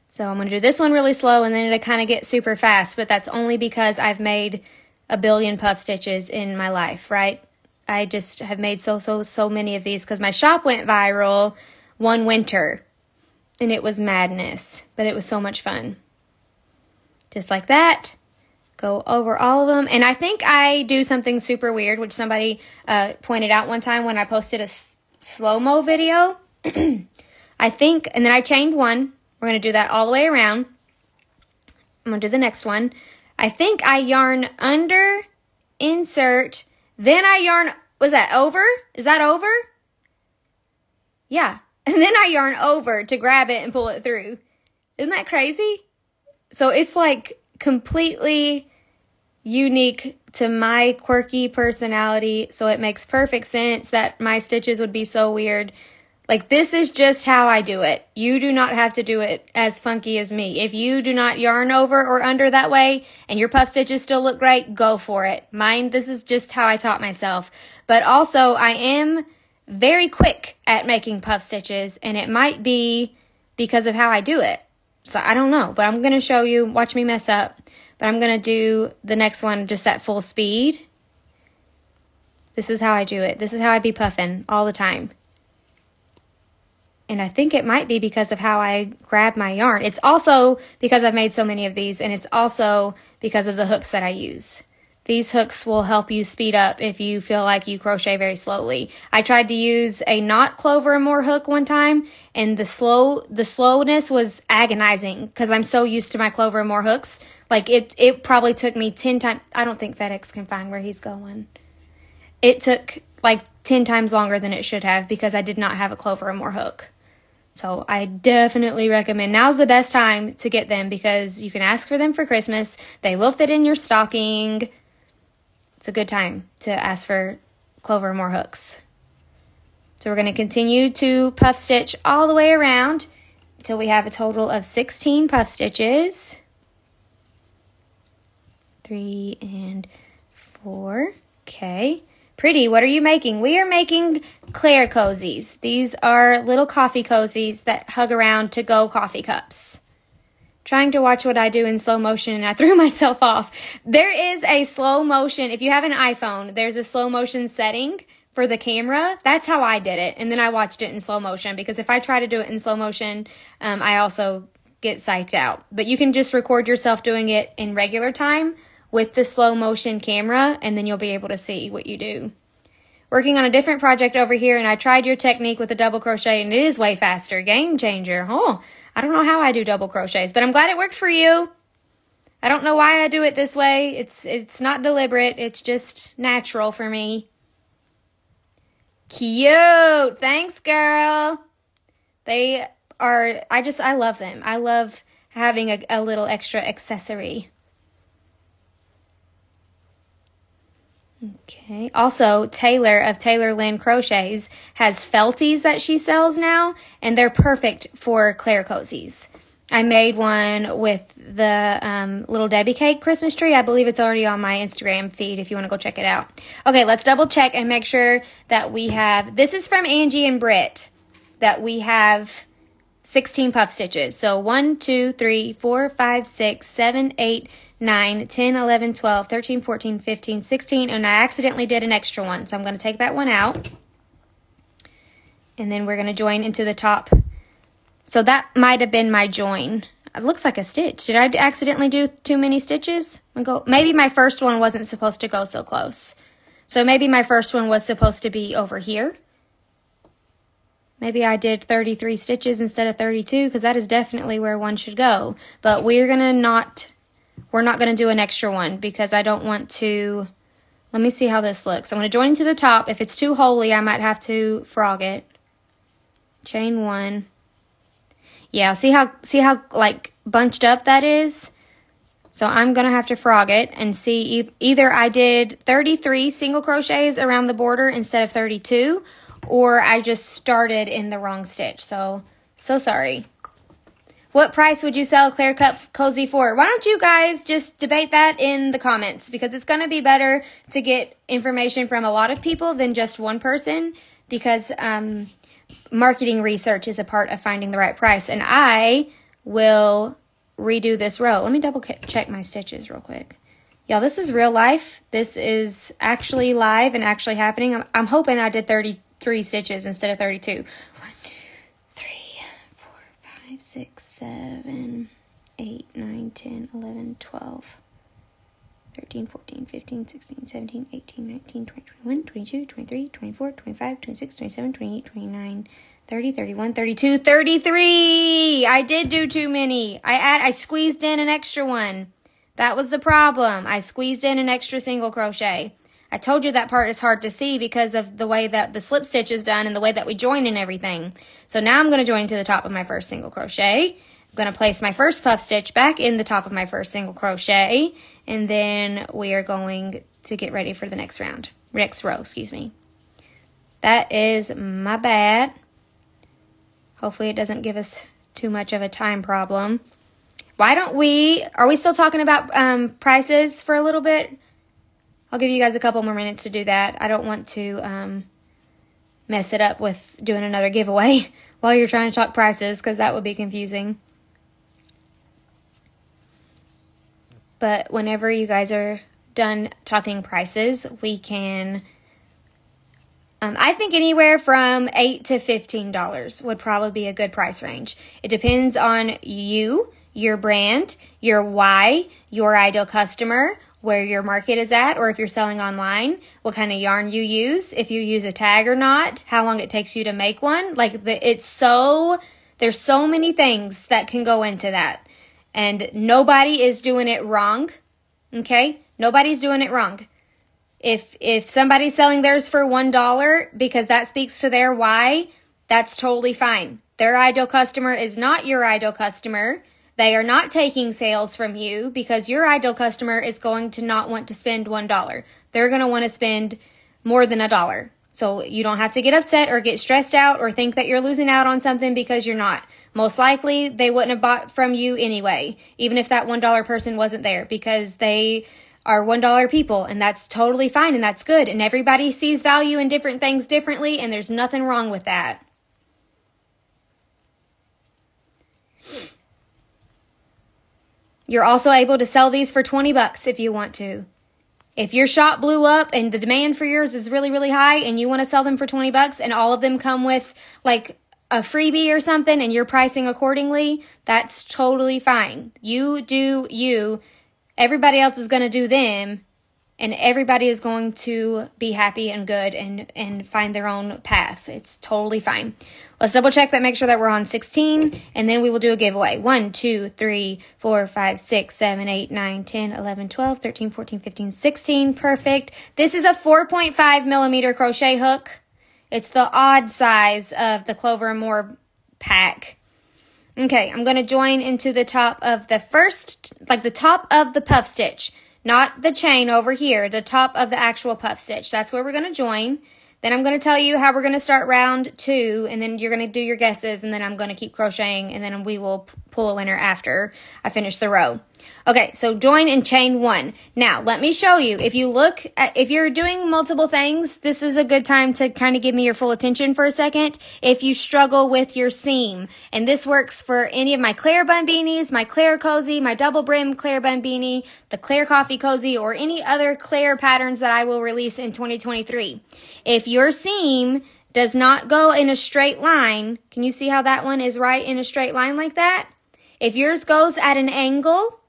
So I'm going to do this one really slow, and then it'll kind of get super fast, but that's only because I've made a billion puff stitches in my life, right? I just have made so many of these because my shop went viral one winter, and it was madness, but it was so much fun. Just like that. Go over all of them. And I think I do something super weird, which somebody pointed out one time when I posted a slow-mo video. I think, and then I chained one. We're going to do that all the way around. I'm going to do the next one. I think I yarn under, insert, then I yarn, was that over? Is that over? Yeah. And then I yarn over to grab it and pull it through. Isn't that crazy? So it's like completely unique to my quirky personality, so it makes perfect sense that my stitches would be so weird. Like, this is just how I do it. You do not have to do it as funky as me. If you do not yarn over or under that way and your puff stitches still look great, go for it. Mine, this is just how I taught myself. But also, I am very quick at making puff stitches, and it might be because of how I do it. So I don't know, but I'm going to show you, watch me mess up, but I'm going to do the next one just at full speed. This is how I do it. This is how I be puffing all the time. And I think it might be because of how I grab my yarn. It's also because I've made so many of these, and it's also because of the hooks that I use. These hooks will help you speed up if you feel like you crochet very slowly. I tried to use a knot Clover and More hook one time, and the slowness was agonizing because I'm so used to my Clover and More hooks. Like it probably took me 10 times. I don't think FedEx can find where he's going. It took like 10 times longer than it should have because I did not have a Clover and More hook. So I definitely recommend, now's the best time to get them because you can ask for them for Christmas. They will fit in your stocking. It's a good time to ask for Clover and More hooks. So we're going to continue to puff stitch all the way around until we have a total of 16 puff stitches. 3 and 4. Okay. Pretty, what are you making? We are making Claire cozies. These are little coffee cozies that hug around to-go coffee cups. Trying to watch what I do in slow motion and I threw myself off. There is a slow motion, if you have an iPhone, there's a slow motion setting for the camera. That's how I did it. And then I watched it in slow motion because if I try to do it in slow motion, I also get psyched out. But you can just record yourself doing it in regular time with the slow motion camera, and then you'll be able to see what you do. Working on a different project over here, and I tried your technique with a double crochet, and it is way faster. Game changer, huh? I don't know how I do double crochets, but I'm glad it worked for you. I don't know why I do it this way. It's not deliberate. It's just natural for me. Cute. Thanks, girl. They are, I love them. I love having a little extra accessory. Okay. Also, Taylor of Taylor Lynn Crochets has felties that she sells now, and they're perfect for Claire cozies. I made one with the little Debbie cake Christmas tree. I believe it's already on my Instagram feed if you want to go check it out. Okay, let's double check and make sure that we have, this is from Angie and Brit, that we have 16 puff stitches. So 1, 2, 3, 4, 5, 6, 7, 8, 9, 10, 11, 12, 13, 14, 15, 16, and I accidentally did an extra one, so I'm going to take that one out, and then we're going to join into the top. So that might have been my join. It looks like a stitch. Did I accidentally do too many stitches? Maybe my first one wasn't supposed to go so close. So maybe my first one was supposed to be over here. Maybe I did 33 stitches instead of 32, because that is definitely where one should go, but we're going to not... We're not going to do an extra one because I don't want to, let me see how this looks. I'm going to join to the top. If it's too holy, I might have to frog it. Chain one. Yeah, see how like bunched up that is? So I'm going to have to frog it and see either I did 33 single crochets around the border instead of 32, or I just started in the wrong stitch. So sorry. What price would you sell Claire Cup Cozy for? Why don't you guys just debate that in the comments, because it's going to be better to get information from a lot of people than just one person, because marketing research is a part of finding the right price. And I will redo this row. Let me double check my stitches real quick. Y'all, this is real life. This is actually live and actually happening. I'm hoping I did 33 stitches instead of 32. 6, 7, 8, 9, 10, 11, 12, 13, 14, 15, 16, 17, 18, 19, 20, 21, 22, 23, 24, 25, 26, 27, 28, 29, 30, 31, 32, 33! I did do too many. I squeezed in an extra one. That was the problem. I squeezed in an extra single crochet. I told you that part is hard to see because of the way that the slip stitch is done and the way that we join and everything. So now I'm going to join to the top of my first single crochet. I'm going to place my first puff stitch back in the top of my first single crochet, and then we are going to get ready for the next round. Next row, excuse me. That is my bad. Hopefully it doesn't give us too much of a time problem. Why don't we, are we still talking about prices for a little bit? I'll give you guys a couple more minutes to do that. I don't want to mess it up with doing another giveaway while you're trying to talk prices, because that would be confusing. But whenever you guys are done talking prices, we can, I think anywhere from $8 to $15 would probably be a good price range. It depends on you, your brand, your why, your ideal customer, where your market is at, or if you're selling online, what kind of yarn you use, if you use a tag or not, how long it takes you to make one. Like, there's so many things that can go into that. And nobody is doing it wrong, okay? Nobody's doing it wrong. If somebody's selling theirs for $1 because that speaks to their why, that's totally fine. Their ideal customer is not your ideal customer. They are not taking sales from you because your ideal customer is going to not want to spend $1. They're going to want to spend more than $1. So you don't have to get upset or get stressed out or think that you're losing out on something, because you're not. Most likely, they wouldn't have bought from you anyway, even if that $1 person wasn't there, because they are $1 people, and that's totally fine and that's good. And everybody sees value in different things differently, and there's nothing wrong with that. You're also able to sell these for 20 bucks if you want to. If your shop blew up and the demand for yours is really, really high and you want to sell them for 20 bucks and all of them come with like a freebie or something and you're pricing accordingly, that's totally fine. You do you. Everybody else is going to do them, and everybody is going to be happy and good and find their own path. It's totally fine. Let's double check that, make sure that we're on 16, and then we will do a giveaway. 1, 2, 3, 4, 5, 6, 7, 8, 9, 10, 11, 12, 13, 14, 15, 16. Perfect. This is a 4.5 millimeter crochet hook. It's the odd size of the Clover & More pack. Okay, I'm going to join into the top of the first, like the top of the puff stitch, not the chain over here, the top of the actual puff stitch. That's where we're going to join. Then I'm going to tell you how we're going to start round two, and then you're going to do your guesses, and then I'm going to keep crocheting, and then we will pull a winner after I finish the row. Okay, so join and chain one. Now, let me show you. If you look, if you're doing multiple things, this is a good time to kind of give me your full attention for a second. If you struggle with your seam, and this works for any of my Claire Bun Beanies, my Claire Cozy, my Double Brim Claire Bun Beanie, the Claire Coffee Cozy, or any other Claire patterns that I will release in 2023. If your seam does not go in a straight line, can you see how that one is right in a straight line like that? If yours goes at an angle,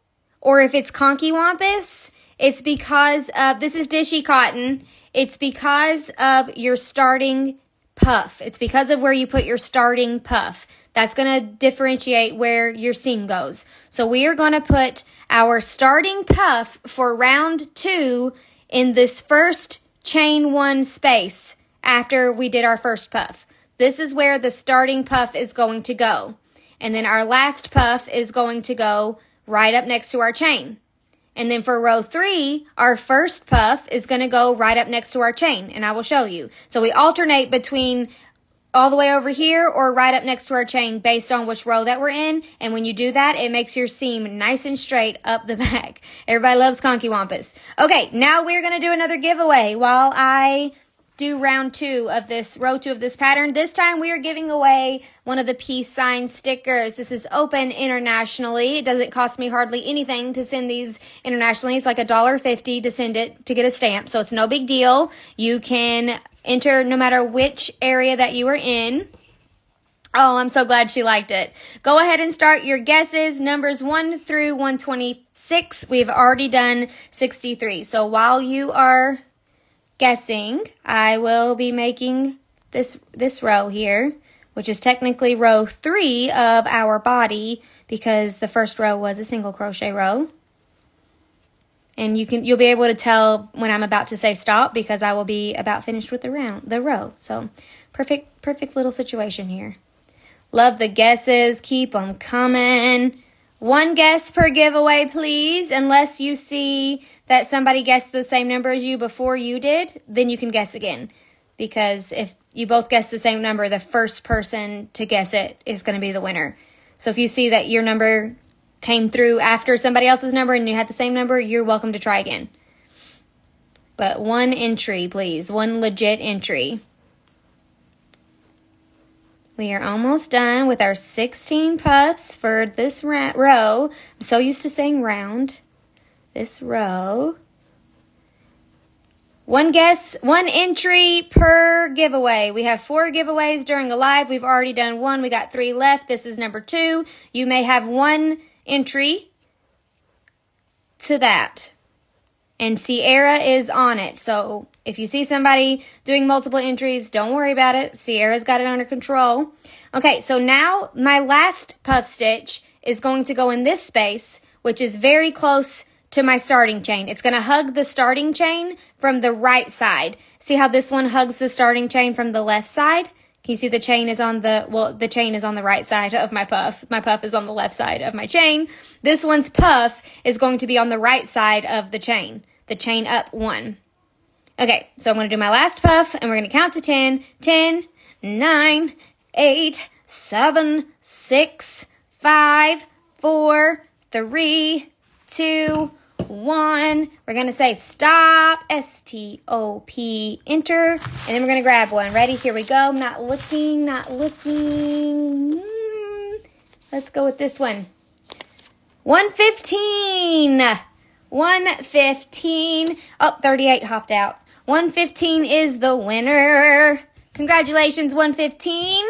or if it's conky wampus, it's because of, this is Dishy Cotton, it's because of your starting puff. It's because of where you put your starting puff. That's going to differentiate where your seam goes. So we are going to put our starting puff for round two in this first chain one space after we did our first puff. This is where the starting puff is going to go. And then our last puff is going to go right up next to our chain. And then for row three, our first puff is going to go right up next to our chain, and I will show you. So we alternate between all the way over here or right up next to our chain based on which row that we're in, and when you do that, it makes your seam nice and straight up the back. Everybody loves conky wampus. Okay, now we're going to do another giveaway while I do round two of this, row two of this pattern. This time we are giving away one of the peace sign stickers. This is open internationally. It doesn't cost me hardly anything to send these internationally. It's like $1.50 to send it to get a stamp. So it's no big deal. You can enter no matter which area that you are in. Oh, I'm so glad she liked it. Go ahead and start your guesses, numbers 1 through 126. We've already done 63. So while you are guessing, I will be making this row here, which is technically row three of our body because the first row was a single crochet row. And you'll be able to tell when I'm about to say stop because I will be about finished with the row. So perfect little situation here. Love the guesses. Keep them coming. One guess per giveaway, please. Unless you see that somebody guessed the same number as you before you did, then you can guess again. Because if you both guess the same number, the first person to guess it is going to be the winner. So if you see that your number came through after somebody else's number and you had the same number, you're welcome to try again. But one entry, please. One legit entry. We are almost done with our 16 puffs for this row. I'm so used to saying round. This row. One guess, one entry per giveaway. We have 4 giveaways during a live. We've already done one. We got 3 left. This is number 2. You may have one entry to that. and Sierra is on it. So if you see somebody doing multiple entries, don't worry about it. Sierra's got it under control. Okay, so now my last puff stitch is going to go in this space, which is very close to my starting chain. It's going to hug the starting chain from the right side. See how this one hugs the starting chain from the left side? Can you see the chain is on the, well, the chain is on the right side of my puff. My puff is on the left side of my chain. This one's puff is going to be on the right side of the chain up one. Okay, so I'm going to do my last puff, and we're going to count to 10. 10, 9, 8, 7, 6, 5, 4, 3, 2, 1. We're going to say stop, S-T-O-P, enter, and then we're going to grab one. Ready? Here we go. Not looking, not looking. Let's go with this one. 115. 115. Oh, 38 hopped out. 115 is the winner. Congratulations, 115.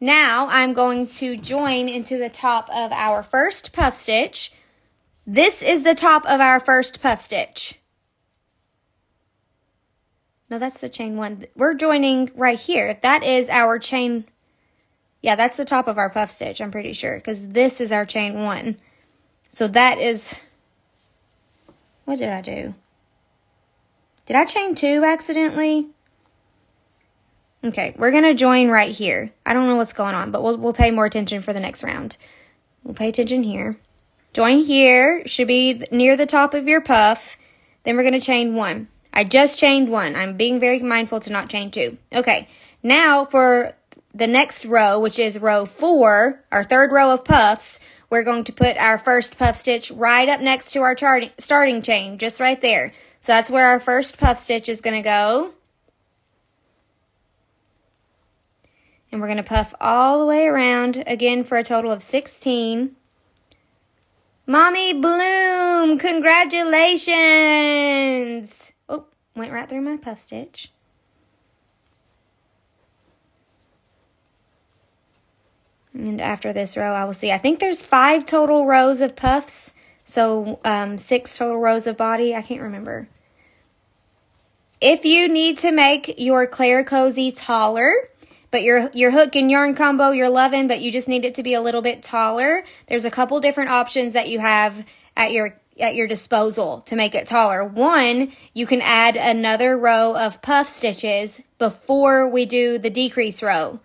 Now I'm going to join into the top of our first puff stitch. This is the top of our first puff stitch. No, that's the chain one. We're joining right here. That is our chain. Yeah, that's the top of our puff stitch, I'm pretty sure, because this is our chain one. So that is, what did I do? Did I chain two accidentally? Okay, we're going to join right here. I don't know what's going on, but we'll pay more attention for the next round. We'll pay attention here. Join here, should be near the top of your puff. Then we're going to chain one. I just chained one. I'm being very mindful to not chain two. Okay, now for the next row, which is row four, our third row of puffs, we're going to put our first puff stitch right up next to our starting chain, just right there. So that's where our first puff stitch is going to go. And we're going to puff all the way around, again, for a total of 16. Mommy Bloom, congratulations! Oh, went right through my puff stitch. And after this row, I will see. I think there's 5 total rows of puffs, so 6 total rows of body. I can't remember. If you need to make your Claire Cozy taller, but your hook and yarn combo you're loving, but you just need it to be a little bit taller, there's a couple different options that you have at your disposal to make it taller. One, you can add another row of puff stitches before we do the decrease row.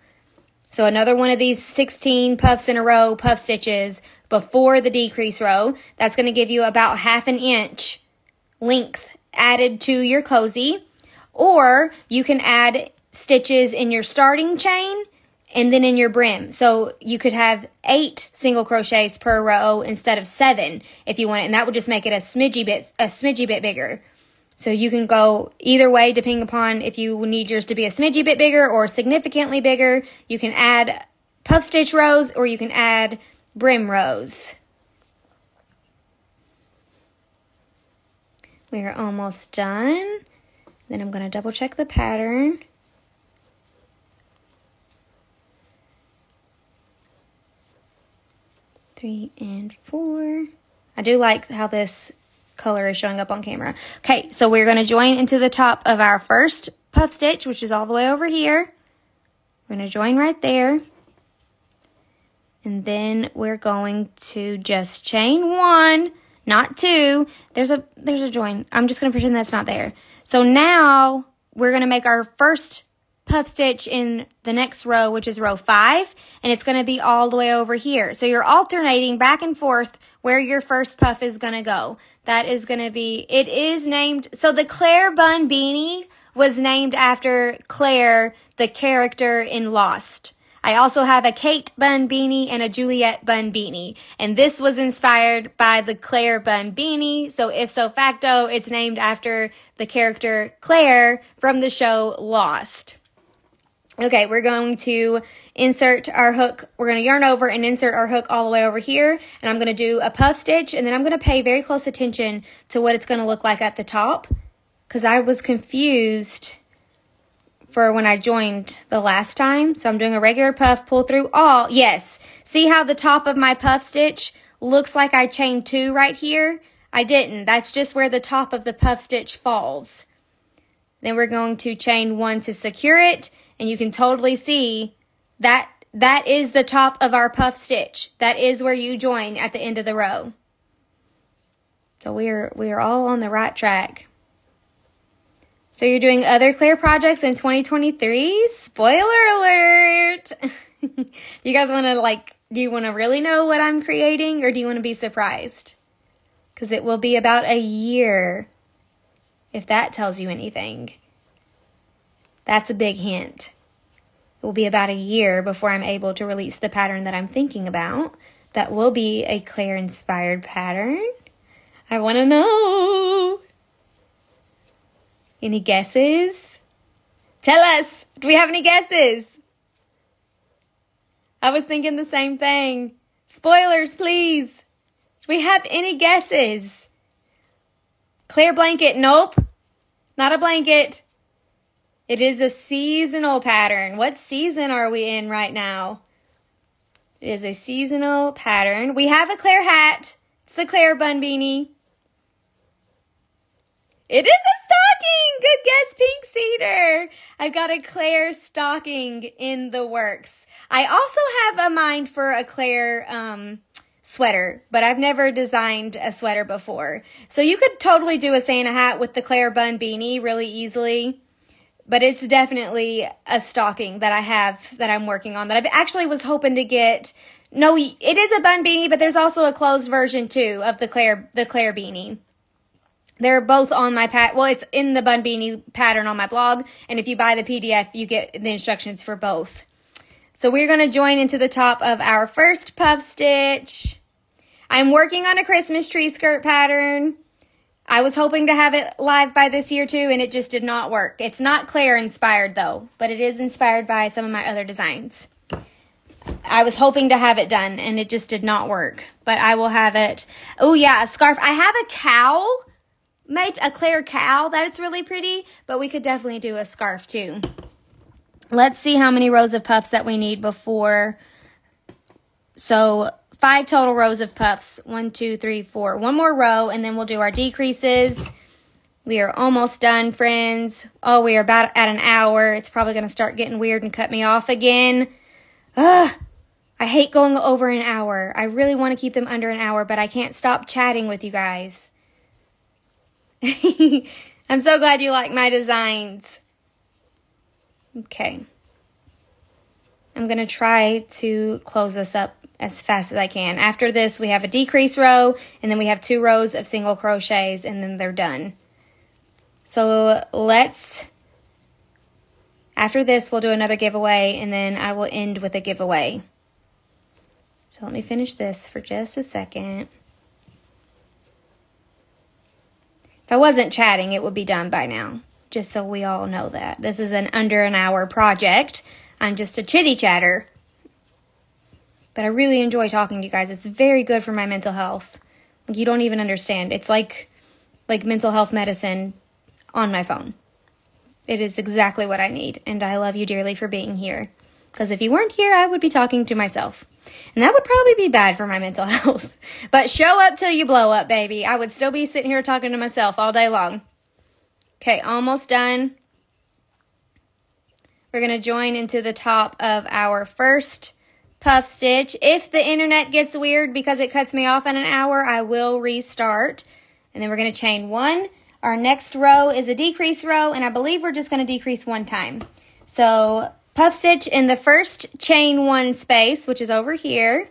So another one of these 16 puffs in a row, puff stitches before the decrease row. That's going to give you about ½ inch length added to your cozy. Or you can add stitches in your starting chain and then in your brim. So you could have 8 single crochets per row instead of 7 if you want it, and that would just make it a smidgy bit bigger. So you can go either way depending upon if you need yours to be a smidgy bit bigger or significantly bigger. You can add puff stitch rows or you can add brim rows. We are almost done. Then I'm going to double check the pattern. Three and four. I do like how this color is showing up on camera. Okay, so we're going to join into the top of our first puff stitch, which is all the way over here. We're going to join right there. And then we're going to just chain one, not two. There's a join. I'm just going to pretend that's not there. So now we're going to make our first puff stitch in the next row, which is row 5, and it's going to be all the way over here. So you're alternating back and forth where your first puff is going to go. That is going to be, it is named, so the Claire Bun Beanie was named after Claire, the character in Lost. I also have a Kate Bun Beanie and a Juliet Bun Beanie, and this was inspired by the Claire Bun Beanie, so ipso facto, it's named after the character Claire from the show Lost. Okay, we're going to insert our hook. We're going to yarn over and insert our hook all the way over here. And I'm going to do a puff stitch. And then I'm going to pay very close attention to what it's going to look like at the top, because I was confused for when I joined the last time. So I'm doing a regular puff, pull through all. Yes. See how the top of my puff stitch looks like I chained two right here? I didn't. That's just where the top of the puff stitch falls. Then we're going to chain one to secure it, and you can totally see that that is the top of our puff stitch. That is where you join at the end of the row. So we are all on the right track. So you're doing other Claire projects in 2023? Spoiler alert! You guys want to do you want to really know what I'm creating, or do you want to be surprised? Because it will be about a year, if that tells you anything. That's a big hint. It will be about a year before I'm able to release the pattern that I'm thinking about. That will be a Claire-inspired pattern. I want to know. Any guesses? Tell us. Do we have any guesses? I was thinking the same thing. Spoilers, please. Do we have any guesses? Claire blanket. Nope. Not a blanket. It is a seasonal pattern. What season are we in right now? It is a seasonal pattern. We have a Claire hat. It's the Claire bun beanie. It is a stocking. Good guess, Pink Cedar. I've got a Claire stocking in the works. I also have a mind for a Claire sweater, but I've never designed a sweater before. So you could totally do a Santa hat with the Claire bun beanie really easily. But it's definitely a stocking that I have that I'm working on that I actually was hoping to get. No, it is a bun beanie, but there's also a closed version too of the Claire beanie. They're both on my well, it's in the bun beanie pattern on my blog, and if you buy the PDF, you get the instructions for both. So we're going to join into the top of our first puff stitch. I'm working on a Christmas tree skirt pattern. I was hoping to have it live by this year too, and it just did not work. It's not Claire inspired though, but it is inspired by some of my other designs. I was hoping to have it done, and it just did not work, but I will have it. Oh yeah, a scarf. I have a cow, made a Claire cow. That's really pretty, but we could definitely do a scarf too. Let's see how many rows of puffs that we need before. So 5 total rows of puffs. 1, 2, 3, 4. One more row, and then we'll do our decreases. We are almost done, friends. Oh, we are about at an hour. It's probably going to start getting weird and cut me off again. Ugh, I hate going over an hour. I really want to keep them under an hour, but I can't stop chatting with you guys. I'm so glad you like my designs. Okay. I'm going to try to close this up as fast as I can. After this, we have a decrease row, and then we have 2 rows of single crochets, and then they're done. So let's, after this, we'll do another giveaway, and then I will end with a giveaway. So let me finish this for just a second. If I wasn't chatting, it would be done by now, just so we all know that. This is an under an hour project. I'm just a chitty chatter. But I really enjoy talking to you guys. It's very good for my mental health. Like, you don't even understand. It's like mental health medicine on my phone. It is exactly what I need. And I love you dearly for being here. Because if you weren't here, I would be talking to myself. And that would probably be bad for my mental health. But show up till you blow up, baby. I would still be sitting here talking to myself all day long. Okay, almost done. We're going to join into the top of our first puff stitch. If the internet gets weird because it cuts me off in an hour, I will restart. And then we're going to chain 1. Our next row is a decrease row, and I believe we're just going to decrease 1 time. So puff stitch in the first chain 1 space, which is over here.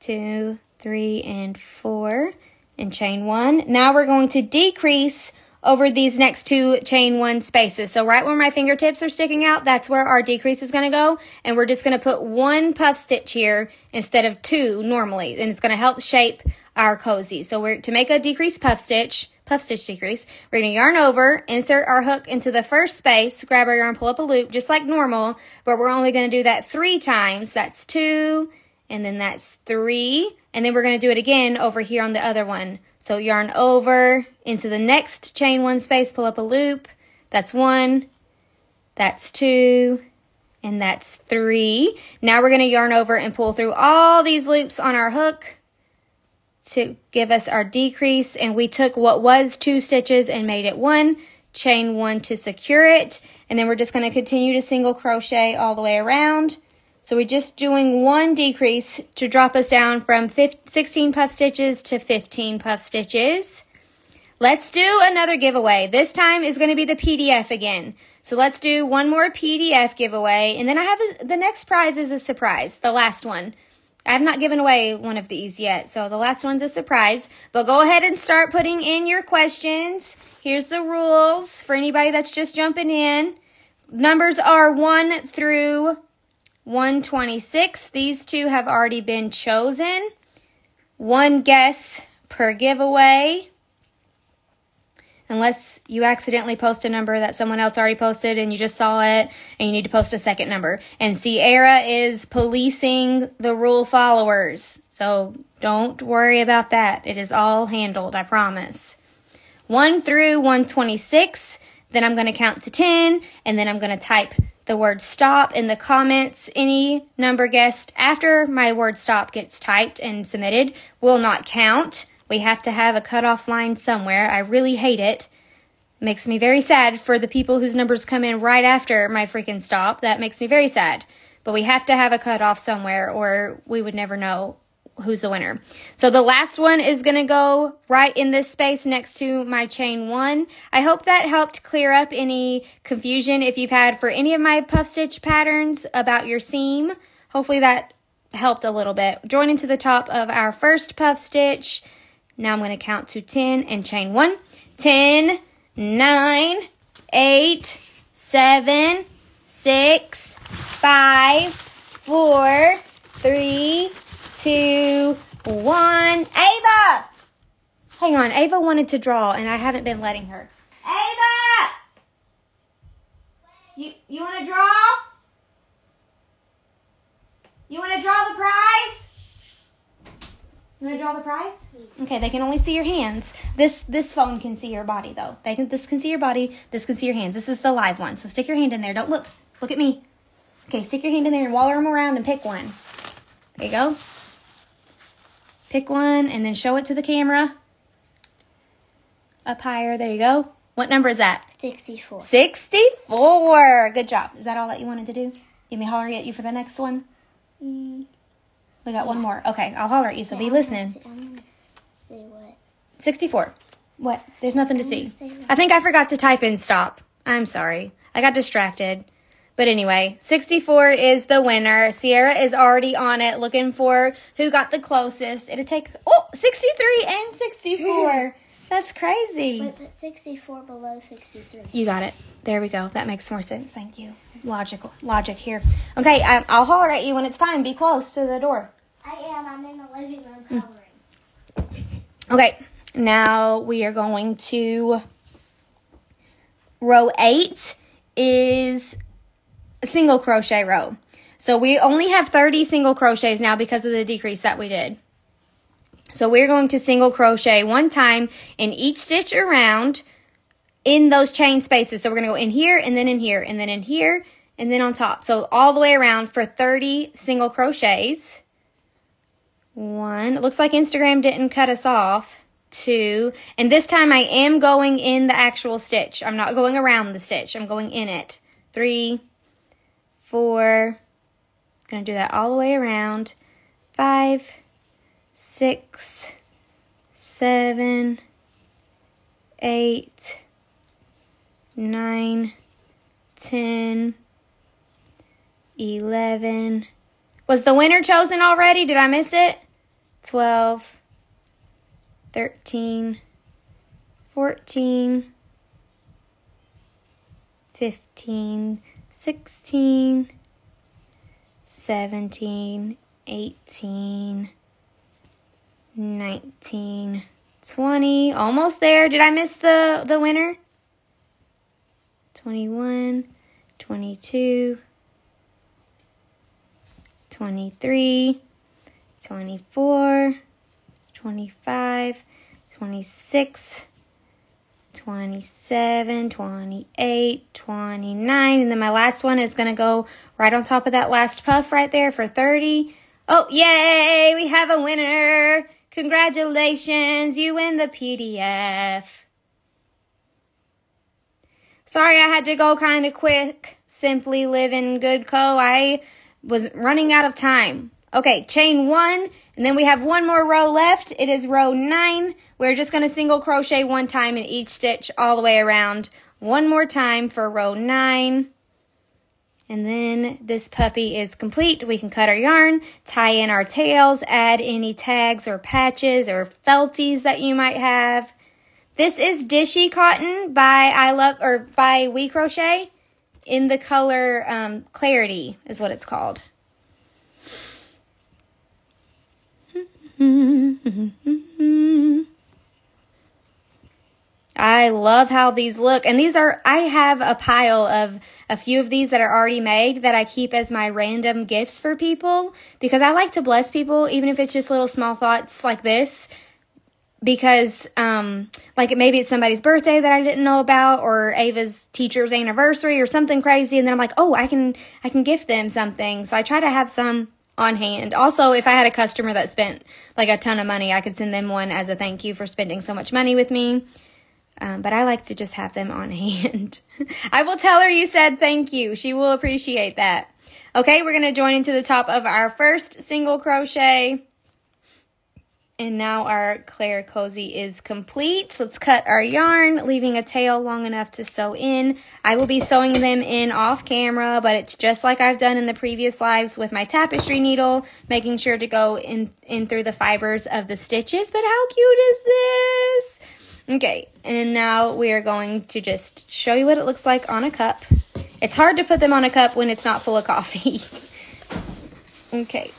2, 3, and 4, and chain 1. Now we're going to decrease over these next 2 chain 1 spaces. So right where my fingertips are sticking out, that's where our decrease is gonna go. And we're just gonna put 1 puff stitch here instead of 2 normally. And it's gonna help shape our cozy. So we're to make a decrease puff stitch decrease, we're gonna yarn over, insert our hook into the first space, grab our yarn, pull up a loop, just like normal, but we're only gonna do that 3 times. That's 2, and then that's 3, and then we're gonna do it again over here on the other one. So yarn over into the next chain 1 space, pull up a loop, that's 1, that's 2, and that's 3. Now we're gonna yarn over and pull through all these loops on our hook. to give us our decrease, and we took what was 2 stitches and made it 1, chain 1 to secure it, and then we're just going to continue to single crochet all the way around. So we're just doing 1 decrease to drop us down from 16 puff stitches to 15 puff stitches. Let's do another giveaway. This time is going to be the PDF again. So let's do one more PDF giveaway, and then I have the next prize is a surprise, the last one. I have not given away one of these yet, so the last one's a surprise. But go ahead and start putting in your questions. Here's the rules for anybody that's just jumping in. Numbers are 1 through 126. These two have already been chosen. 1 guess per giveaway. Unless you accidentally post a number that someone else already posted and you just saw it and you need to post a second number. And Sierra is policing the rule followers. So don't worry about that. It is all handled, I promise. 1 through 126. Then I'm going to count to 10. And then I'm going to type the word stop in the comments. Any number guessed after my word stop gets typed and submitted will not count. We have to have a cutoff line somewhere. I really hate it. Makes me very sad for the people whose numbers come in right after my freaking stop. That makes me very sad. But we have to have a cutoff somewhere or we would never know who's the winner. So the last one is going to go right in this space next to my chain 1. I hope that helped clear up any confusion if you've had for any of my puff stitch patterns about your seam. Hopefully that helped a little bit. Joining to the top of our first puff stitch. Now I'm going to count to 10 and chain 1. 10, 9, 8, 7, 6, 5, 4, 3, 2, 1. Ava! Hang on. Ava wanted to draw, and I haven't been letting her. Ava! You want to draw? You want to draw the prize? You want to draw the prize? Okay, they can only see your hands. This phone can see your body, though. This can see your body. This can see your hands. This is the live one. So stick your hand in there. Don't look. Look at me. Okay, stick your hand in there and waller them around and pick one. There you go. Pick one and then show it to the camera. Up higher. There you go. What number is that? 64. 64. Good job. Is that all that you wanted to do? Give me a holler at you for the next one. We got one more. Okay, I'll holler at you, so be listening. I'm gonna see what? 64. What? There's nothing to see. I think I forgot to type in stop. I'm sorry. I got distracted. But anyway, 64 is the winner. Sierra is already on it, looking for who got the closest. It'll take, 63 and 64. That's crazy. Wait, put 64 below 63. You got it. There we go. That makes more sense. Thank you. Logical. Logic here. Okay, I'll holler at you when it's time. Be close to the door. I am. I'm in the living room coloring. Okay, now we are going to row 8 is a single crochet row. So we only have 30 single crochets now because of the decrease that we did. So we're going to single crochet one time in each stitch around in those chain spaces. So we're going to go in here and then in here and then in here and then on top. So all the way around for 30 single crochets. 1, it looks like Instagram didn't cut us off. 2, and this time I am going in the actual stitch. I'm not going around the stitch. I'm going in it. 3, 4, going to do that all the way around. 5, 6, 7, 8, 9, 10, 11. Was the winner chosen already? Did I miss it? 12, 13, 14, 15, 16, 17, 18, 19, 20, almost there. Did I miss the winner? 21, 22, 23, 24, 25, 26, 27, 28, 29, and then my last one is going to go right on top of that last puff right there for 30. Oh, yay! We have a winner! Congratulations, you win the PDF. Sorry I had to go kind of quick. Simply Living Good Co. I was running out of time. Okay, chain one, and then we have one more row left. It is row 9. We're just gonna single crochet one time in each stitch all the way around. One more time for row 9. And then this puppy is complete. We can cut our yarn, tie in our tails, add any tags or patches or felties that you might have. This is Dishy Cotton by We Crochet in the color Clarity is what it's called. I love how these look, and these are, I have a pile of a few of these that are already made that I keep as my random gifts for people because I like to bless people, even if it's just little small thoughts like this, because like maybe it's somebody's birthday that I didn't know about, or Ava's teacher's anniversary or something crazy, and then I'm like, oh, I can gift them something. So I try to have some on hand. Also, if I had a customer that spent like a ton of money, I could send them one as a thank you for spending so much money with me. But I like to just have them on hand. I will tell her you said thank you. She will appreciate that. Okay, we're going to join into the top of our first single crochet. And now our Claire Cozy is complete. Let's cut our yarn, leaving a tail long enough to sew in. I will be sewing them in off camera, but it's just like I've done in the previous lives with my tapestry needle, making sure to go in through the fibers of the stitches. But how cute is this? Okay, and now we are going to just show you what it looks like on a cup. It's hard to put them on a cup when it's not full of coffee. Okay.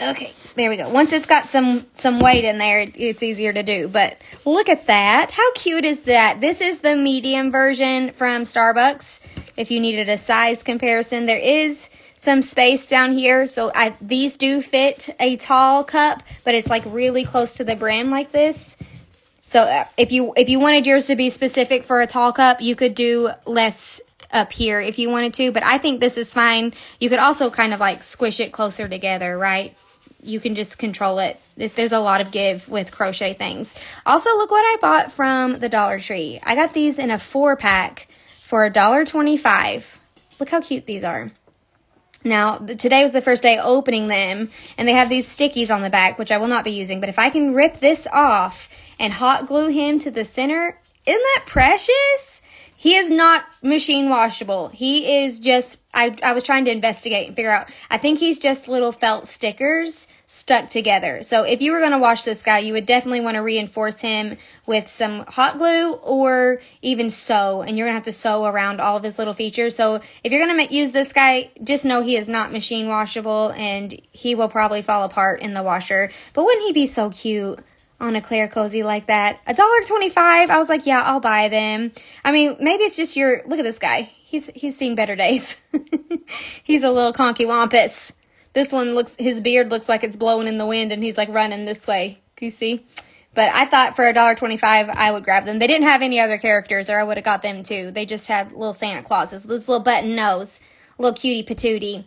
Okay, there we go. Once it's got some weight in there, it's easier to do. But look at that. How cute is that? This is the medium version from Starbucks. If you needed a size comparison, there is some space down here. So these do fit a tall cup, but it's like really close to the brim like this. So if you wanted yours to be specific for a tall cup, you could do less up here if you wanted to. But I think this is fine. You could also kind of like squish it closer together, right? You can just control it. There's a lot of give with crochet things. Also, look what I bought from the Dollar Tree. I got these in a 4-pack for $1.25. Look how cute these are. Now, today was the first day opening them, and they have these stickies on the back, which I will not be using. But if I can rip this off and hot glue him to the center, isn't that precious? He is not machine washable. He is just, I was trying to investigate and figure out, I think he's just little felt stickers stuck together. So if you were going to wash this guy, you would definitely want to reinforce him with some hot glue or even sew. And you're going to have to sew around all of his little features. So if you're going to use this guy, just know he is not machine washable and he will probably fall apart in the washer. But wouldn't he be so cute on a Claire Cozy like that? $1.25. I was like, yeah, I'll buy them. I mean, maybe it's just your, look at this guy. He's seen better days. He's a little conky wampus. This one looks, his beard looks like it's blowing in the wind and he's like running this way. You see? But I thought for $1.25, I would grab them. They didn't have any other characters or I would have got them too. They just had little Santa Clauses, this little button nose, little cutie patootie.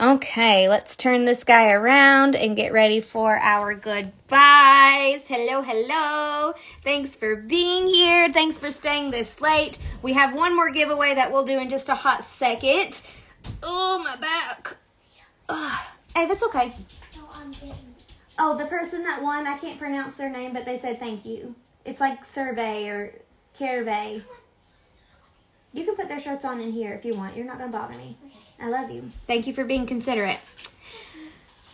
Okay, let's turn this guy around and get ready for our goodbyes. Hello, hello. Thanks for being here. Thanks for staying this late. We have one more giveaway that we'll do in just a hot second. Oh, my back. Ugh. Hey, that's okay. No, I'm kidding. Oh, the person that won, I can't pronounce their name, but they said thank you. It's like survey or caravay. You can put their shirts on in here if you want. You're not going to bother me. Okay. I love you. Thank you for being considerate.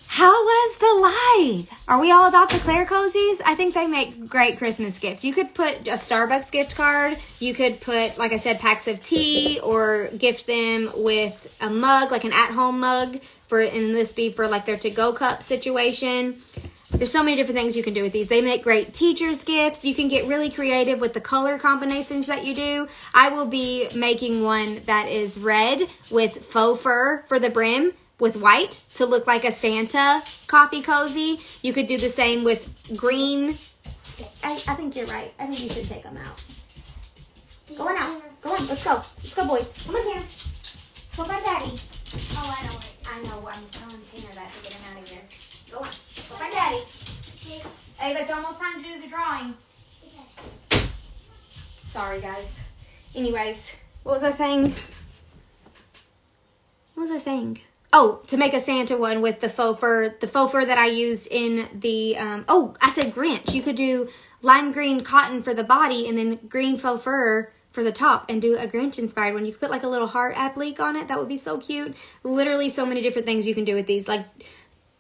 How was the live? Are we all about the Claire Cozies? I think they make great Christmas gifts. You could put a Starbucks gift card. You could put, like I said, packs of tea or gift them with a mug, like an at-home mug, and this be for like their to-go cup situation. There's so many different things you can do with these. They make great teacher's gifts. You can get really creative with the color combinations that you do. I will be making one that is red with faux fur for the brim with white to look like a Santa coffee cozy. You could do the same with green. I think you're right. I think you should take them out. Go on out. Go on. Let's go. Let's go, boys. Come on, Tanner. Let's go by Daddy. Oh, I know it. I know. I'm just telling Tanner that to get him out of here. Go on. Go by Daddy. Ava, it's almost time to do the drawing. Okay. Sorry, guys. Anyways, what was I saying? What was I saying? Oh, to make a Santa one with the faux fur that I used in the, oh, I said Grinch. You could do lime green cotton for the body and then green faux fur for the top and do a Grinch inspired one. You could put like a little heart applique on it. That would be so cute. Literally so many different things you can do with these. Like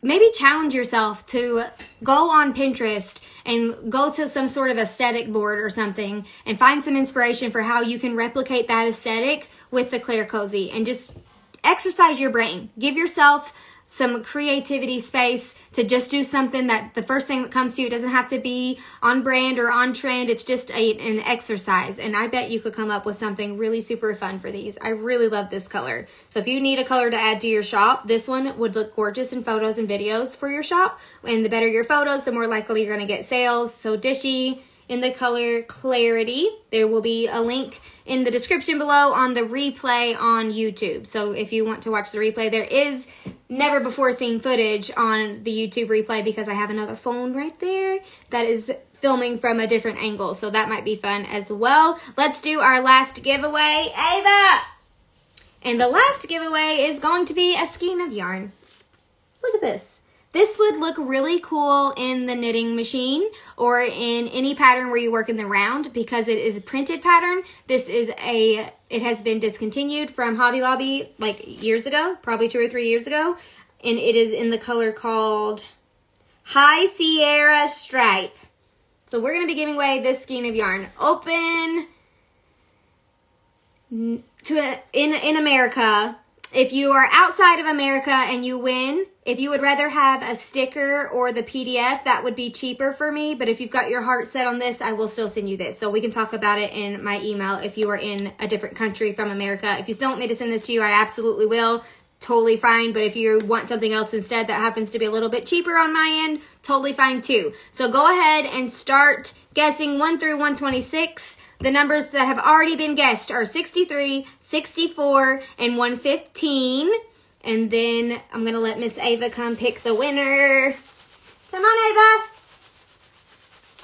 maybe challenge yourself to go on Pinterest and go to some sort of aesthetic board or something and find some inspiration for how you can replicate that aesthetic with the Claire Cozy and just exercise your brain. Give yourself some creativity space to just do something that the first thing that comes to you. It doesn't have to be on brand or on trend. It's just an exercise. And I bet you could come up with something really super fun for these. I really love this color. So if you need a color to add to your shop, this one would look gorgeous in photos and videos for your shop. And the better your photos, the more likely you're going to get sales. So Dishy, in the color Clarity. There will be a link in the description below on the replay on YouTube. So if you want to watch the replay, there is never before seen footage on the YouTube replay because I have another phone right there that is filming from a different angle. So that might be fun as well. Let's do our last giveaway, Ava. And the last giveaway is going to be a skein of yarn. Look at this. This would look really cool in the knitting machine or in any pattern where you work in the round because it is a printed pattern. This is it has been discontinued from Hobby Lobby like years ago, probably 2 or 3 years ago. And it is in the color called High Sierra Stripe. So we're going to be giving away this skein of yarn. Open to in America. If you are outside of America and you win, if you would rather have a sticker or the PDF, that would be cheaper for me. But if you've got your heart set on this, I will still send you this. So we can talk about it in my email if you are in a different country from America. If you don't want me to send this to you, I absolutely will. Totally fine. But if you want something else instead that happens to be a little bit cheaper on my end, totally fine too. So go ahead and start guessing 1 through 126. The numbers that have already been guessed are 63, 64, and 115. And then I'm going to let Miss Ava come pick the winner. Come on, Ava.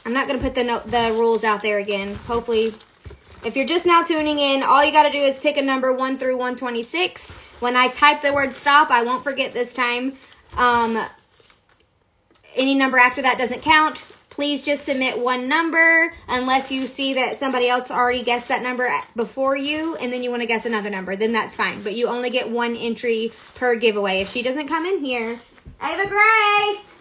I'm not going to put the rules out there again. Hopefully, if you're just now tuning in, all you got to do is pick a number 1 through 126. When I type the word stop, I won't forget this time. Any number after that doesn't count. Please just submit one number unless you see that somebody else already guessed that number before you and then you want to guess another number. Then that's fine. But you only get one entry per giveaway. If she doesn't come in here, Ava Grace!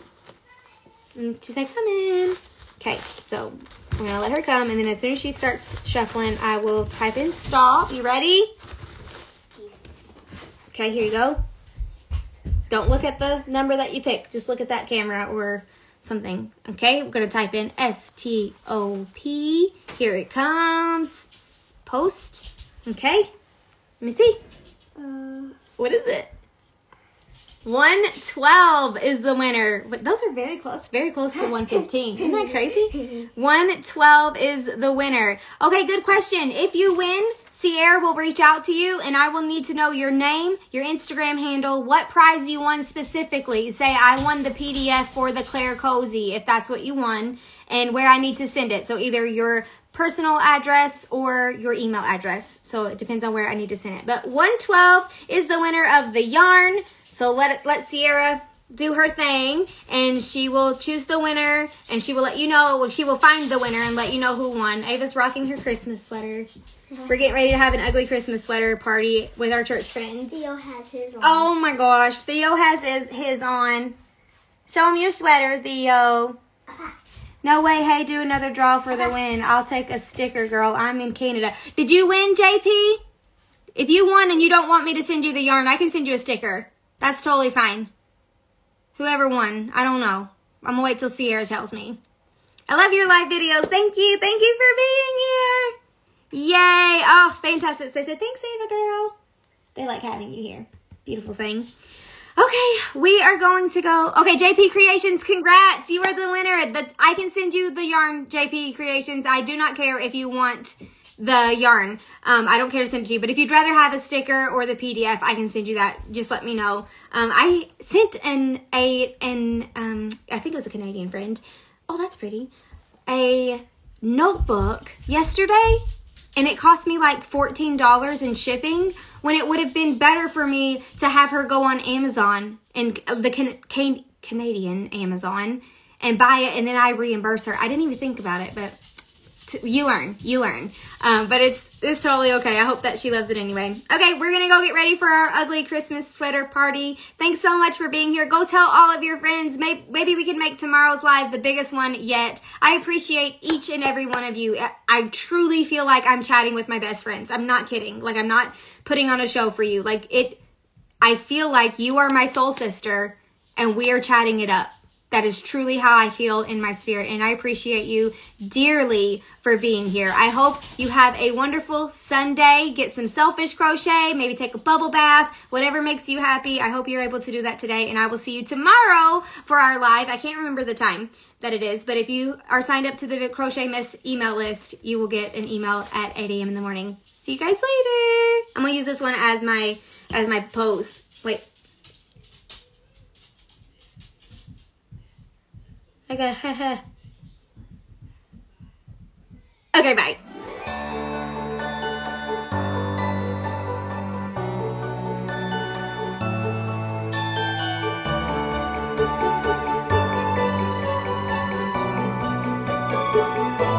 And she's like, come in. Okay, so I'm going to let her come. And then as soon as she starts shuffling, I will type in stop. You ready? Okay, here you go. Don't look at the number that you picked. Just look at that camera or something. Okay, I'm going to type in S-T-O-P. Here it comes. Post. Okay. Let me see. What is it? 112 is the winner. But those are very close to 115. Isn't that crazy? 112 is the winner. Okay, good question. If you win, Sierra will reach out to you, and I will need to know your name, your Instagram handle, what prize you won specifically. Say, I won the PDF for the Claire Cozy, if that's what you won, and where I need to send it. So either your personal address or your email address. So it depends on where I need to send it. But 112 is the winner of the yarn. So let Sierra do her thing, and she will choose the winner, and she will let you know. She will find the winner and let you know who won. Ava's rocking her Christmas sweater. We're getting ready to have an ugly Christmas sweater party with our church friends. Theo has his on. Oh my gosh. Theo has his on. Show him your sweater, Theo. No way. Hey, do another draw for the win. I'll take a sticker, girl. I'm in Canada. Did you win, JP? If you won and you don't want me to send you the yarn, I can send you a sticker. That's totally fine. Whoever won. I don't know. I'm going to wait till Sierra tells me. I love your live videos. Thank you. Thank you for being here. Yay! Oh, fantastic. They said, thanks, Ava girl. They like having you here. Beautiful thing. Okay, we are going to go. Okay, JP Creations, congrats. You are the winner. But I can send you the yarn, JP Creations. I do not care if you want the yarn. I don't care to send it to you. But if you'd rather have a sticker or the PDF, I can send you that. Just let me know. I sent I think it was a Canadian friend. oh, that's pretty, a notebook yesterday, and it cost me like $14 in shipping when it would have been better for me to have her go on Amazon and the Canadian Amazon and buy it, and then I reimburse her. I didn't even think about it, but you learn. But it's totally okay. I hope that she loves it anyway. Okay, we're gonna go get ready for our ugly Christmas sweater party. Thanks so much for being here. Go tell all of your friends. Maybe we can make tomorrow's live the biggest one yet. I appreciate each and every one of you. I truly feel like I'm chatting with my best friends. I'm not kidding. Like, I'm not putting on a show for you. Like, I feel like you are my soul sister and we are chatting it up. That is truly how I feel in my spirit, and I appreciate you dearly for being here. I hope you have a wonderful Sunday. Get some selfish crochet, maybe take a bubble bath, whatever makes you happy. I hope you're able to do that today, and I will see you tomorrow for our live. I can't remember the time that it is, but if you are signed up to the Crochetmas email list, you will get an email at 8 a.m. in the morning. See you guys later. I'm gonna use this one as my pose. Wait. Okay, okay, bye.